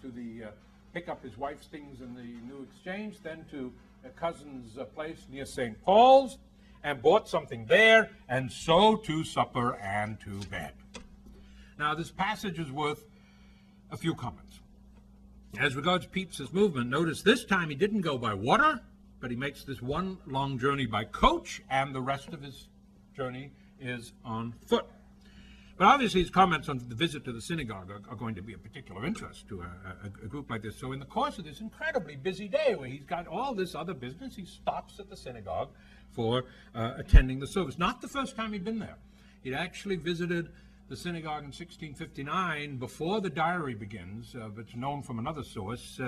to the... pick up his wife's things in the New Exchange, then to a cousin's place near St. Paul's, and bought something there, and so to supper and to bed. Now, this passage is worth a few comments. As regards Pepys's movement, notice this time he didn't go by water, but he makes this one long journey by coach, and the rest of his journey is on foot. But obviously his comments on the visit to the synagogue are going to be of particular interest to a group like this. So in the course of this incredibly busy day where he's got all this other business, he stops at the synagogue for attending the service. Not the first time he'd been there. He'd actually visited the synagogue in 1659 before the diary begins, but it's known from another source.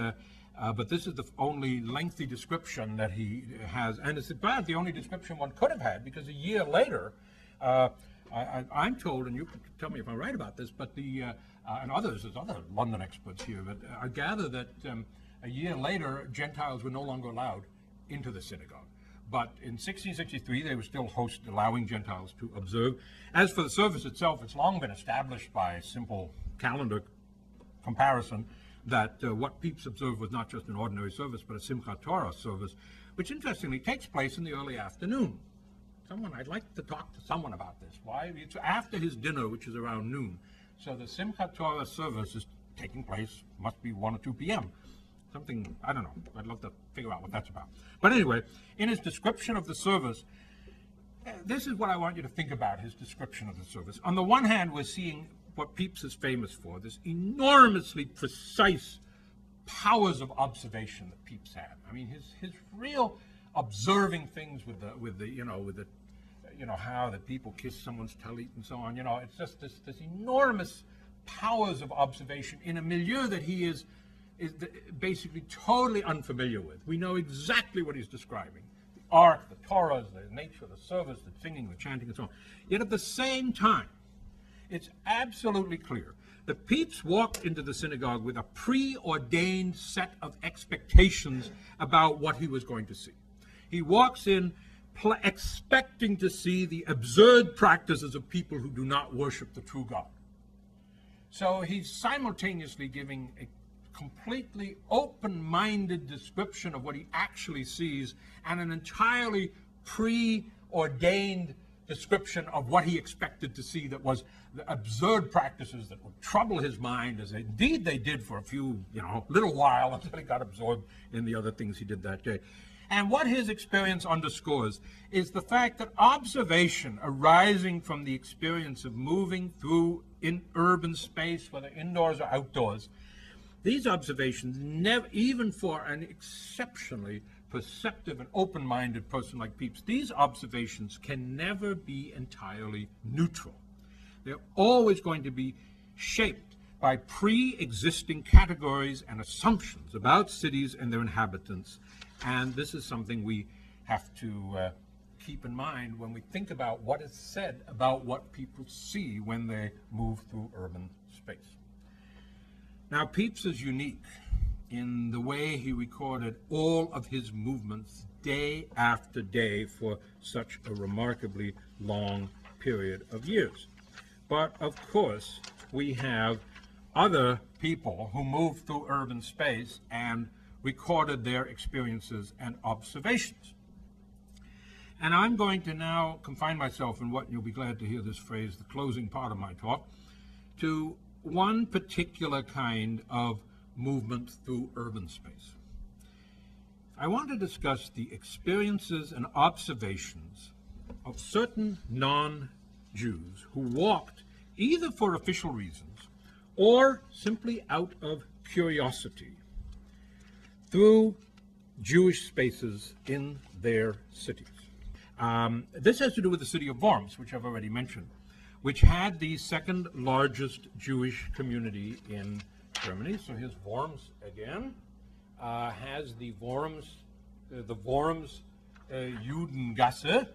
But this is the only lengthy description that he has. And it's about the only description one could have had, because a year later, I'm told, and you can tell me if I'm right about this, but the, and others, there's other London experts here, but I gather that a year later, Gentiles were no longer allowed into the synagogue. But in 1663, they were still allowing Gentiles to observe. As for the service itself, it's long been established by a simple calendar comparison that what Pepys observed was not just an ordinary service, but a Simchat Torah service, which interestingly takes place in the early afternoon. I'd like to talk to someone about this. Why? It's after his dinner, which is around noon. So the Simchat Torah service is taking place, must be 1 or 2 p.m. Something, I don't know. I'd love to figure out what that's about. But anyway, in his description of the service, this is what I want you to think about, his description of the service. On the one hand, we're seeing what Pepys is famous for, this enormously precise powers of observation that Pepys had. I mean, his real... observing things with the how the people kiss someone's talit and so on. You know, it's just this enormous powers of observation in a milieu that he is basically totally unfamiliar with. We know exactly what he's describing: the art, the Torahs, the nature, the service, the singing, the chanting, and so on. Yet at the same time, it's absolutely clear that Pepys walked into the synagogue with a preordained set of expectations about what he was going to see. He walks in expecting to see the absurd practices of people who do not worship the true God. So he's simultaneously giving a completely open-minded description of what he actually sees and an entirely preordained description of what he expected to see that was the absurd practices that would trouble his mind, as indeed they did for a few, little while until he got absorbed in the other things he did that day. And what his experience underscores is the fact that observation arising from the experience of moving through in urban space, whether indoors or outdoors, these observations never, even for an exceptionally perceptive and open-minded person like Pepys, these observations can never be entirely neutral. They're always going to be shaped by pre-existing categories and assumptions about cities and their inhabitants. And this is something we have to keep in mind when we think about what is said about what people see when they move through urban space. Now, Pepys is unique in the way he recorded all of his movements day after day for such a remarkably long period of years. But, of course, we have other people who moved through urban space and recorded their experiences and observations. And I'm going to now confine myself in what, you'll be glad to hear this phrase, the closing part of my talk, to one particular kind of movement through urban space. I want to discuss the experiences and observations of certain non-Jews who walked either for official reasons or simply out of curiosity through Jewish spaces in their cities. This has to do with the city of Worms, which I've already mentioned, which had the second largest Jewish community in Germany. So here's Worms again, has the Worms Judengasse.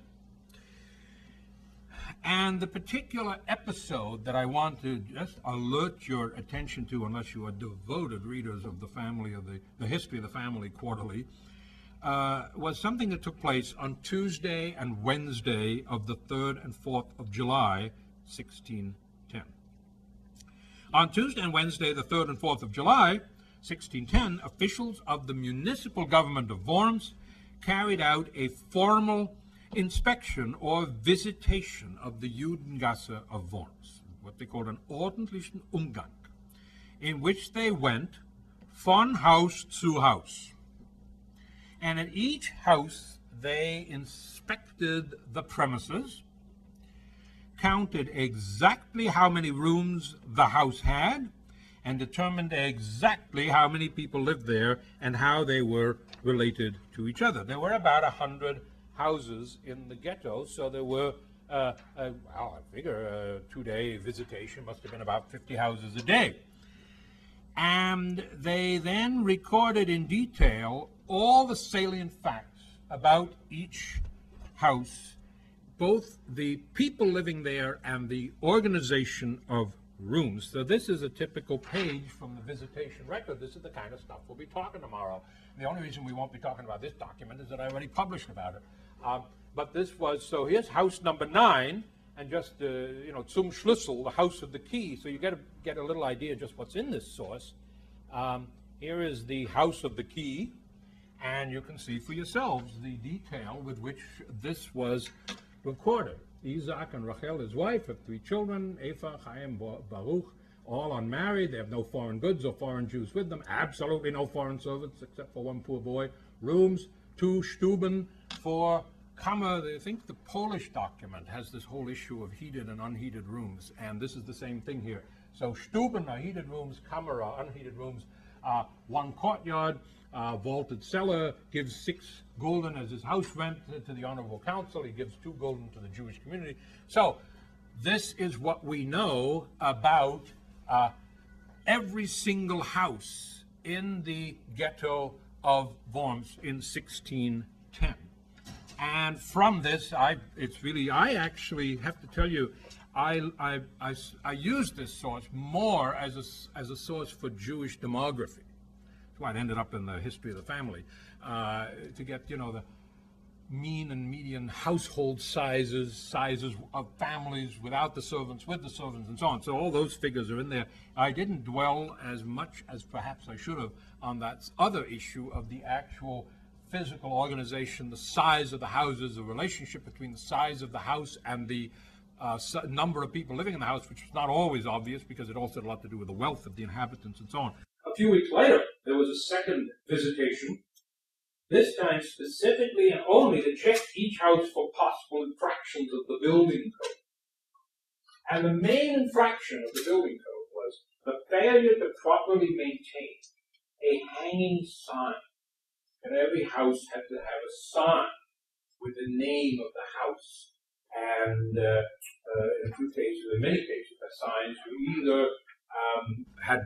And the particular episode that I want to just alert your attention to, unless you are devoted readers of the family of the history of the family quarterly, was something that took place on Tuesday and Wednesday of the 3rd and 4th of July, 1610. On Tuesday and Wednesday, the 3rd and 4th of July, 1610, officials of the municipal government of Worms carried out a formal inspection or visitation of the Judengasse of Worms, what they called an ordentlichen Umgang, in which they went von Haus zu Haus. And at each house, they inspected the premises, counted exactly how many rooms the house had, and determined exactly how many people lived there and how they were related to each other. There were about 100 houses in the ghetto, so there were, well, I figure a two-day visitation must have been about 50 houses a day. And they then recorded in detail all the salient facts about each house, both the people living there and the organization of rooms. So this is a typical page from the visitation record. This is the kind of stuff we'll be talking tomorrow. The only reason we won't be talking about this document is that I already published about it. But this was, so here's house number 9, and just, you know, zum Schlüssel, the house of the key. So you got to get a little idea just what's in this source. Here is the house of the key, and you can see for yourselves the detail with which this was recorded. Isaac and Rachel, his wife, have 3 children, Ephah, Chaim, Baruch, all unmarried. They have no foreign goods or foreign Jews with them, absolutely no foreign servants except for one poor boy. Rooms, 2 Stuben, 4 Kammer. I think the Polish document has this whole issue of heated and unheated rooms, and this is the same thing here. So Stuben are heated rooms, Kammer are unheated rooms, 1 courtyard, vaulted cellar, gives 6 golden as his house rent to the honorable council. He gives 2 golden to the Jewish community. So this is what we know about every single house in the ghetto of Worms in 1610. And from this, I actually have to tell you, I used this source more as a source for Jewish demography. I'd ended up in the history of the family to get, you know, the mean and median household sizes, sizes of families without the servants, with the servants, and so on. So all those figures are in there. I didn't dwell as much as perhaps I should have on that other issue of the actual physical organization, the size of the houses, the relationship between the size of the house and the number of people living in the house, which is not always obvious because it also had a lot to do with the wealth of the inhabitants and so on. A few weeks later, there was a second visitation, this time specifically and only to check each house for possible infractions of the building code. And the main infraction of the building code was the failure to properly maintain a hanging sign. And every house had to have a sign with the name of the house. And in many cases, the signs were either had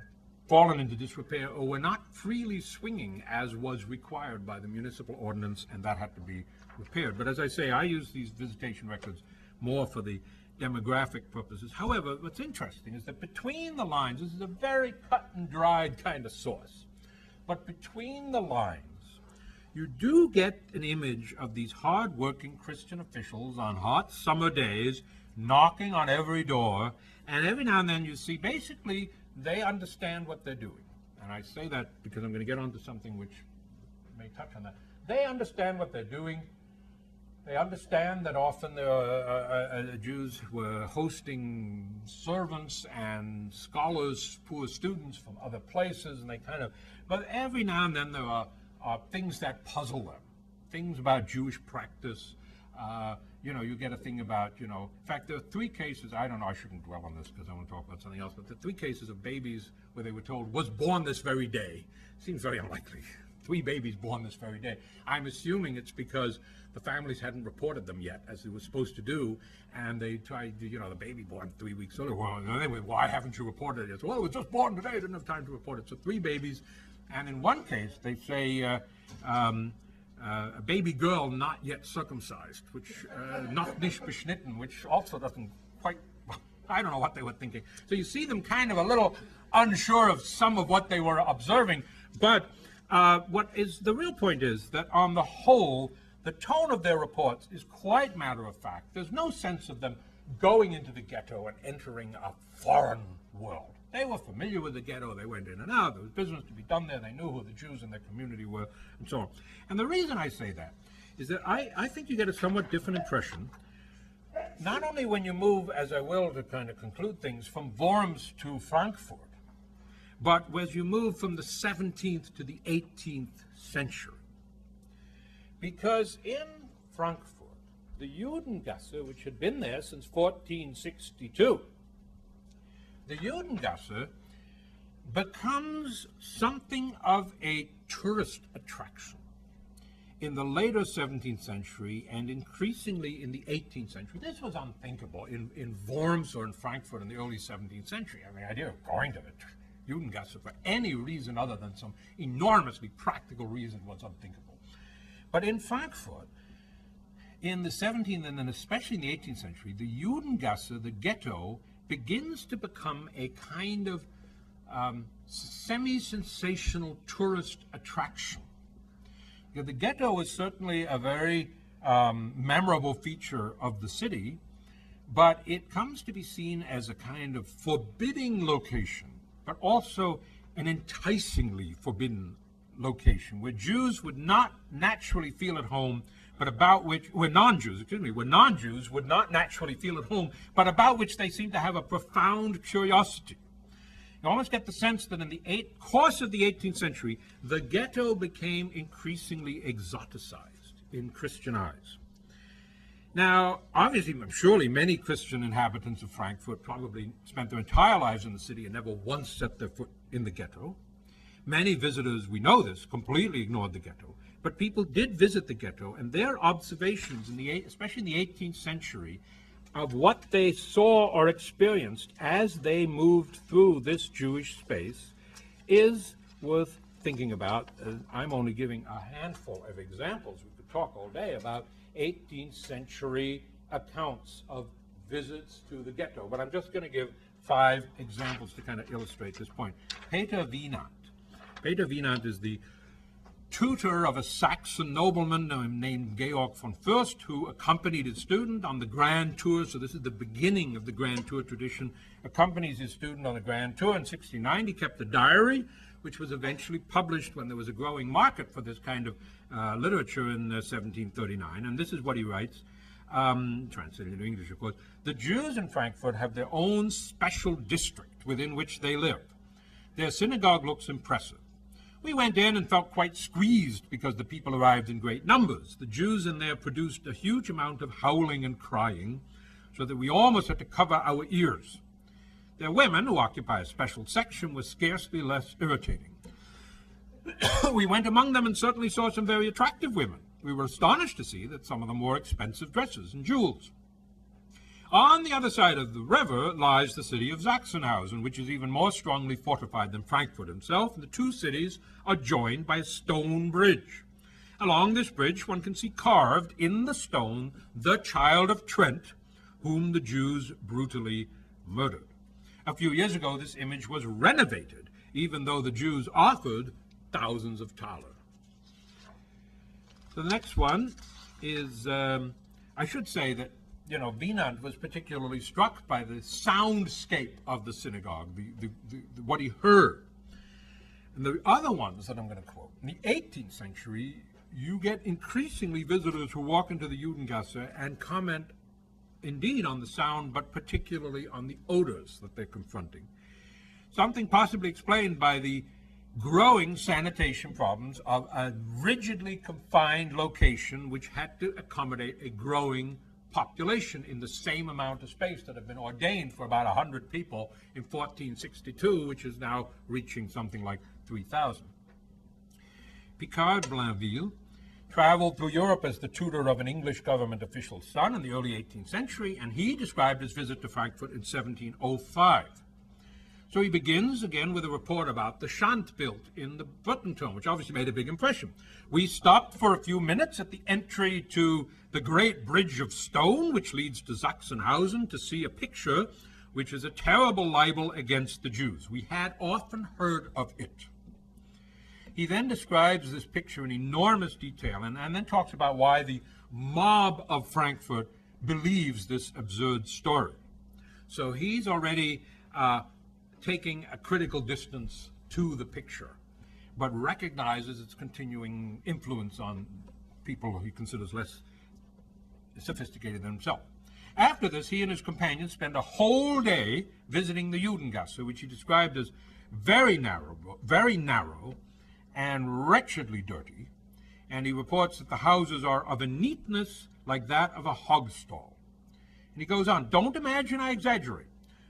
fallen into disrepair or were not freely swinging as was required by the municipal ordinance, and that had to be repaired. But as I say, I use these visitation records more for the demographic purposes. However, what's interesting is that between the lines, this is a very cut and dried kind of source, but between the lines, you do get an image of these hard-working Christian officials on hot summer days knocking on every door, and every now and then you see basically they understand what they're doing. And I say that because I'm going to get onto something which may touch on that. They understand what they're doing. They understand that often the Jews were hosting servants and scholars, poor students from other places, and they kind of, but every now and then there are things that puzzle them, things about Jewish practice, You know, you get a thing about, you know, in fact, there are three cases, I don't know, I shouldn't dwell on this because I want to talk about something else, but the three cases of babies where they were told, was born this very day. Seems very unlikely. Three babies born this very day. I'm assuming it's because the families hadn't reported them yet, as they were supposed to do, and they tried, you know, the baby born 3 weeks earlier. Well, anyway, why haven't you reported it? Well, it was just born today, I didn't have time to report it. So three babies, and in one case, they say, a baby girl not yet circumcised, which not nicht beschnitten, which also doesn't quite, I don't know what they were thinking. So you see them kind of a little unsure of some of what they were observing, but what is the real point is that on the whole, the tone of their reports is quite matter of fact. There's no sense of them going into the ghetto and entering a foreign world. They were familiar with the ghetto, they went in and out, there was business to be done there, they knew who the Jews in their community were, and so on. And the reason I say that is that I think you get a somewhat different impression, not only when you move, as I will to kind of conclude things, from Worms to Frankfurt, but as you move from the 17th to the 18th century. Because in Frankfurt, the Judengasse, which had been there since 1462, the Judengasse becomes something of a tourist attraction in the later 17th century and increasingly in the 18th century. This was unthinkable in Worms or in Frankfurt in the early 17th century. I mean, the idea of going to the Judengasse for any reason other than some enormously practical reason was unthinkable. But in Frankfurt, in the 17th and then especially in the 18th century, the Judengasse, the ghetto, begins to become a kind of semi-sensational tourist attraction. You know, the ghetto is certainly a very memorable feature of the city, but it comes to be seen as a kind of forbidding location, but also an enticingly forbidden location where Jews would not naturally feel at home, but about which, where non-Jews would not naturally feel at home, but about which they seem to have a profound curiosity. You almost get the sense that in the course of the 18th century, the ghetto became increasingly exoticized in Christian eyes. Now, obviously, surely many Christian inhabitants of Frankfurt probably spent their entire lives in the city and never once set their foot in the ghetto. Many visitors, we know this, completely ignored the ghetto. But people did visit the ghetto, and their observations, especially in the 18th century, of what they saw or experienced as they moved through this Jewish space is worth thinking about. I'm only giving a handful of examples. We could talk all day about 18th century accounts of visits to the ghetto, but I'm just going to give 5 examples to kind of illustrate this point. Peter Wienand. Peter Wienand is the tutor of a Saxon nobleman named Georg von Fürst, who accompanied his student on the grand tour. So this is the beginning of the grand tour tradition. Accompanies his student on the grand tour. In 1690, he kept a diary, which was eventually published when there was a growing market for this kind of literature in 1739. And this is what he writes, translated into English, of course. The Jews in Frankfurt have their own special district within which they live. Their synagogue looks impressive. We went in and felt quite squeezed because the people arrived in great numbers. The Jews in there produced a huge amount of howling and crying, so that we almost had to cover our ears. Their women, who occupy a special section, were scarcely less irritating. We went among them and certainly saw some very attractive women. We were astonished to see that some of them wore expensive dresses and jewels. On the other side of the river lies the city of Sachsenhausen, which is even more strongly fortified than Frankfurt himself. The two cities are joined by a stone bridge. Along this bridge one can see carved in the stone the child of Trent, whom the Jews brutally murdered. A few years ago this image was renovated, even though the Jews offered thousands of thaler. So the next one is, I should say that, you know, Wienand was particularly struck by the soundscape of the synagogue, what he heard. And the other ones that I'm going to quote, in the 18th century, you get increasingly visitors who walk into the Judengasse and comment indeed on the sound, but particularly on the odors that they're confronting. Something possibly explained by the growing sanitation problems of a rigidly confined location which had to accommodate a growing population in the same amount of space that had been ordained for about 100 people in 1462, which is now reaching something like 3,000. Picard Blanville traveled through Europe as the tutor of an English government official's son in the early 18th century, and he described his visit to Frankfurt in 1705. So he begins again with a report about the Schandbild in the Brückenturm, which obviously made a big impression. We stopped for a few minutes at the entry to the great bridge of stone, which leads to Sachsenhausen, to see a picture which is a terrible libel against the Jews. We had often heard of it. He then describes this picture in enormous detail and then talks about why the mob of Frankfurt believes this absurd story. So he's already taking a critical distance to the picture, but recognizes its continuing influence on people he considers less sophisticated than himself. After this, he and his companions spend a whole day visiting the Judengasse, which he described as very narrow, and wretchedly dirty, and he reports that the houses are of a neatness like that of a hog stall. And he goes on, "Don't imagine I exaggerate,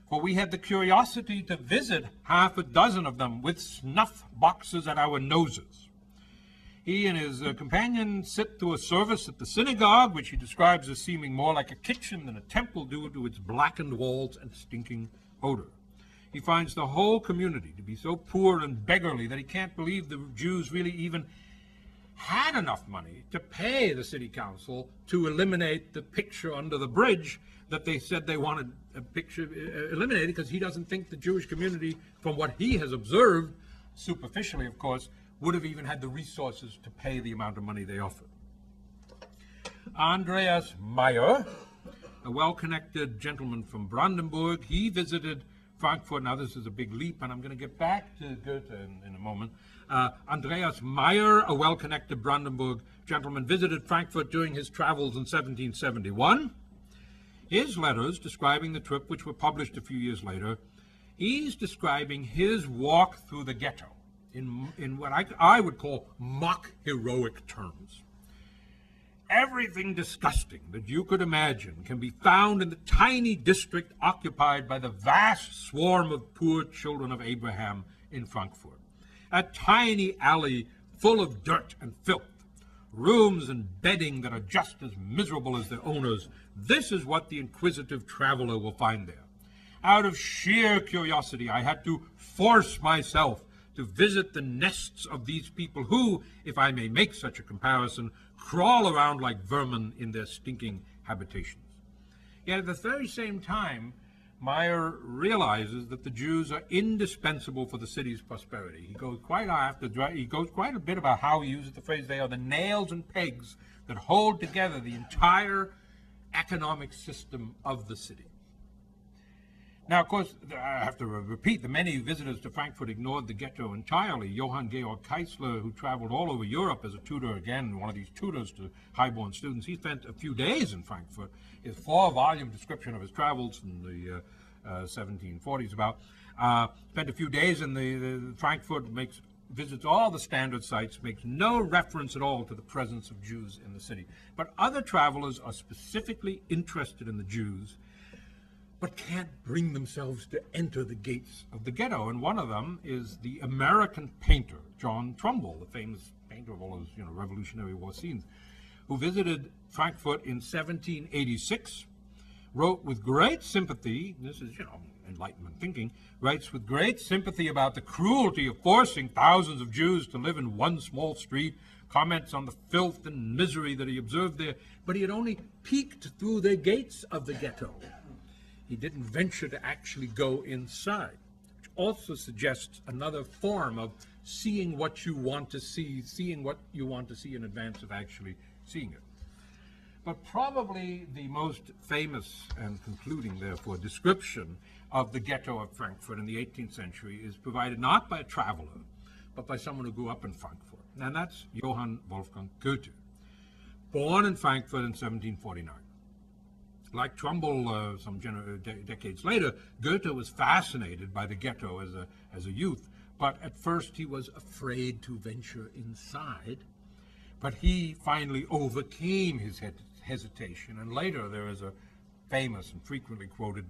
for we had the curiosity to visit half a dozen of them with snuff boxes at our noses." He and his companion sit through a service at the synagogue, which he describes as seeming more like a kitchen than a temple due to its blackened walls and stinking odor. He finds the whole community to be so poor and beggarly that he can't believe the Jews really even had enough money to pay the city council to eliminate the picture under the bridge that they said they wanted a picture eliminated, because he doesn't think the Jewish community, from what he has observed, superficially of course, would have even had the resources to pay the amount of money they offered. Andreas Meyer, a well-connected gentleman from Brandenburg, he visited Frankfurt. Now this is a big leap, and I'm going to get back to Goethe in a moment. Andreas Meyer, a well-connected Brandenburg gentleman, visited Frankfurt during his travels in 1771. His letters describing the trip, which were published a few years later, he's describing his walk through the ghetto in what I would call mock heroic terms. Everything disgusting that you could imagine can be found in the tiny district occupied by the vast swarm of poor children of Abraham in Frankfurt. A tiny alley full of dirt and filth, rooms and bedding that are just as miserable as their owners. This is what the inquisitive traveler will find there. Out of sheer curiosity, I had to force myself to visit the nests of these people who, if I may make such a comparison, crawl around like vermin in their stinking habitations. Yet at the very same time, Meyer realizes that the Jews are indispensable for the city's prosperity. He goes quite a bit about how he uses the phrase, they are the nails and pegs that hold together the entire economic system of the city. Now, of course, I have to repeat, the many visitors to Frankfurt ignored the ghetto entirely. Johann Georg Kaisler, who traveled all over Europe as a tutor, again, one of these tutors to highborn students, he spent a few days in Frankfurt. His four-volume description of his travels from the 1740s about, spent a few days in the Frankfurt, visits all the standard sites, makes no reference at all to the presence of Jews in the city. But other travelers are specifically interested in the Jews, but can't bring themselves to enter the gates of the ghetto. And one of them is the American painter, John Trumbull, the famous painter of all those Revolutionary War scenes, who visited Frankfurt in 1786, wrote with great sympathy, this is, Enlightenment thinking, writes with great sympathy about the cruelty of forcing thousands of Jews to live in one small street, comments on the filth and misery that he observed there, but he had only peeked through the gates of the ghetto. He didn't venture to actually go inside, which also suggests another form of seeing what you want to see, in advance of actually seeing it. But probably the most famous and concluding, therefore, description of the ghetto of Frankfurt in the 18th century is provided not by a traveler, but by someone who grew up in Frankfurt, and that's Johann Wolfgang Goethe, born in Frankfurt in 1749. Like Trumbull, some decades later, Goethe was fascinated by the ghetto as a youth, but at first he was afraid to venture inside. But he finally overcame his hesitation, and later there is a famous and frequently quoted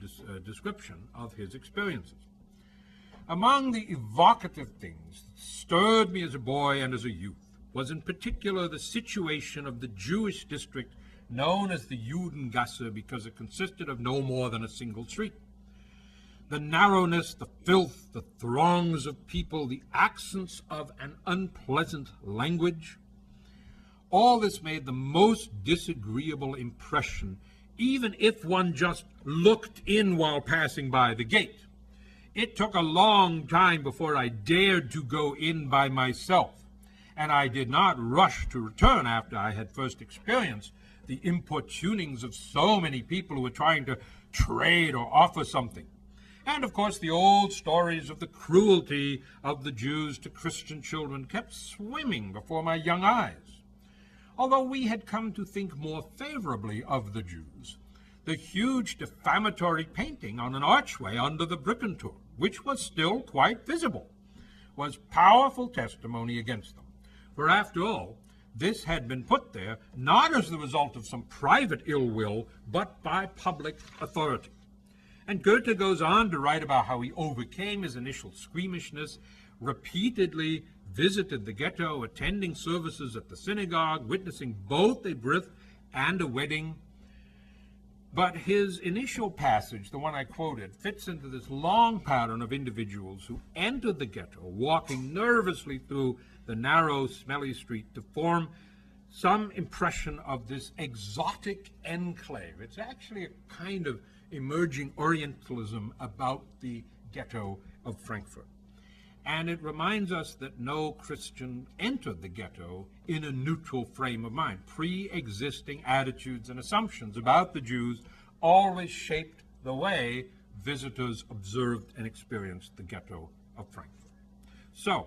description of his experiences. Among the evocative things that stirred me as a boy and as a youth was in particular the situation of the Jewish district known as the Judengasse, because it consisted of no more than a single street. The narrowness, the filth, the throngs of people, the accents of an unpleasant language, all this made the most disagreeable impression, even if one just looked in while passing by the gate. It took a long time before I dared to go in by myself, and I did not rush to return after I had first experienced the importunings of so many people who were trying to trade or offer something. And of course the old stories of the cruelty of the Jews to Christian children kept swimming before my young eyes. Although we had come to think more favorably of the Jews, the huge defamatory painting on an archway under the Brückenturm, which was still quite visible, was powerful testimony against them. For after all, this had been put there not as the result of some private ill will, but by public authority. And Goethe goes on to write about how he overcame his initial squeamishness, repeatedly visited the ghetto, attending services at the synagogue, witnessing both a birth and a wedding. But his initial passage, the one I quoted, fits into this long pattern of individuals who entered the ghetto, walking nervously through the narrow, smelly street to form some impression of this exotic enclave. It's actually a kind of emerging Orientalism about the ghetto of Frankfurt. And it reminds us that no Christian entered the ghetto in a neutral frame of mind. Pre-existing attitudes and assumptions about the Jews always shaped the way visitors observed and experienced the ghetto of Frankfurt. So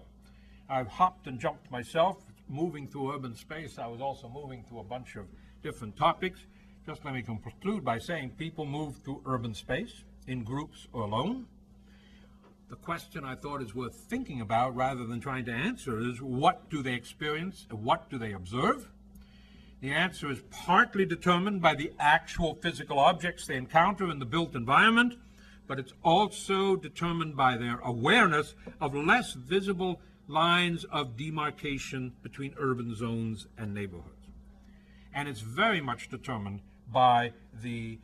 I've hopped and jumped myself. Moving through urban space, I was also moving through a bunch of different topics. Just let me conclude by saying people move through urban space in groups or alone. The question I thought is worth thinking about rather than trying to answer is, what do they experience and what do they observe? The answer is partly determined by the actual physical objects they encounter in the built environment, but it's also determined by their awareness of less visible lines of demarcation between urban zones and neighborhoods. And it's very much determined by the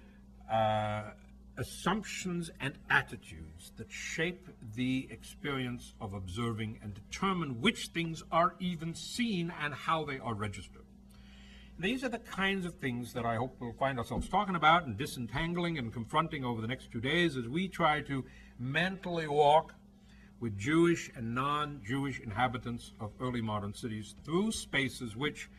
assumptions and attitudes that shape the experience of observing and determine which things are even seen and how they are registered. These are the kinds of things that I hope we'll find ourselves talking about and disentangling and confronting over the next 2 days as we try to mentally walk with Jewish and non-Jewish inhabitants of early modern cities through spaces which,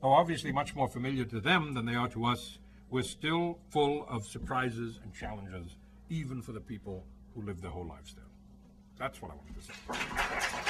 though obviously much more familiar to them than they are to us, we're still full of surprises and challenges, even for the people who live their whole lives there. That's what I wanted to say.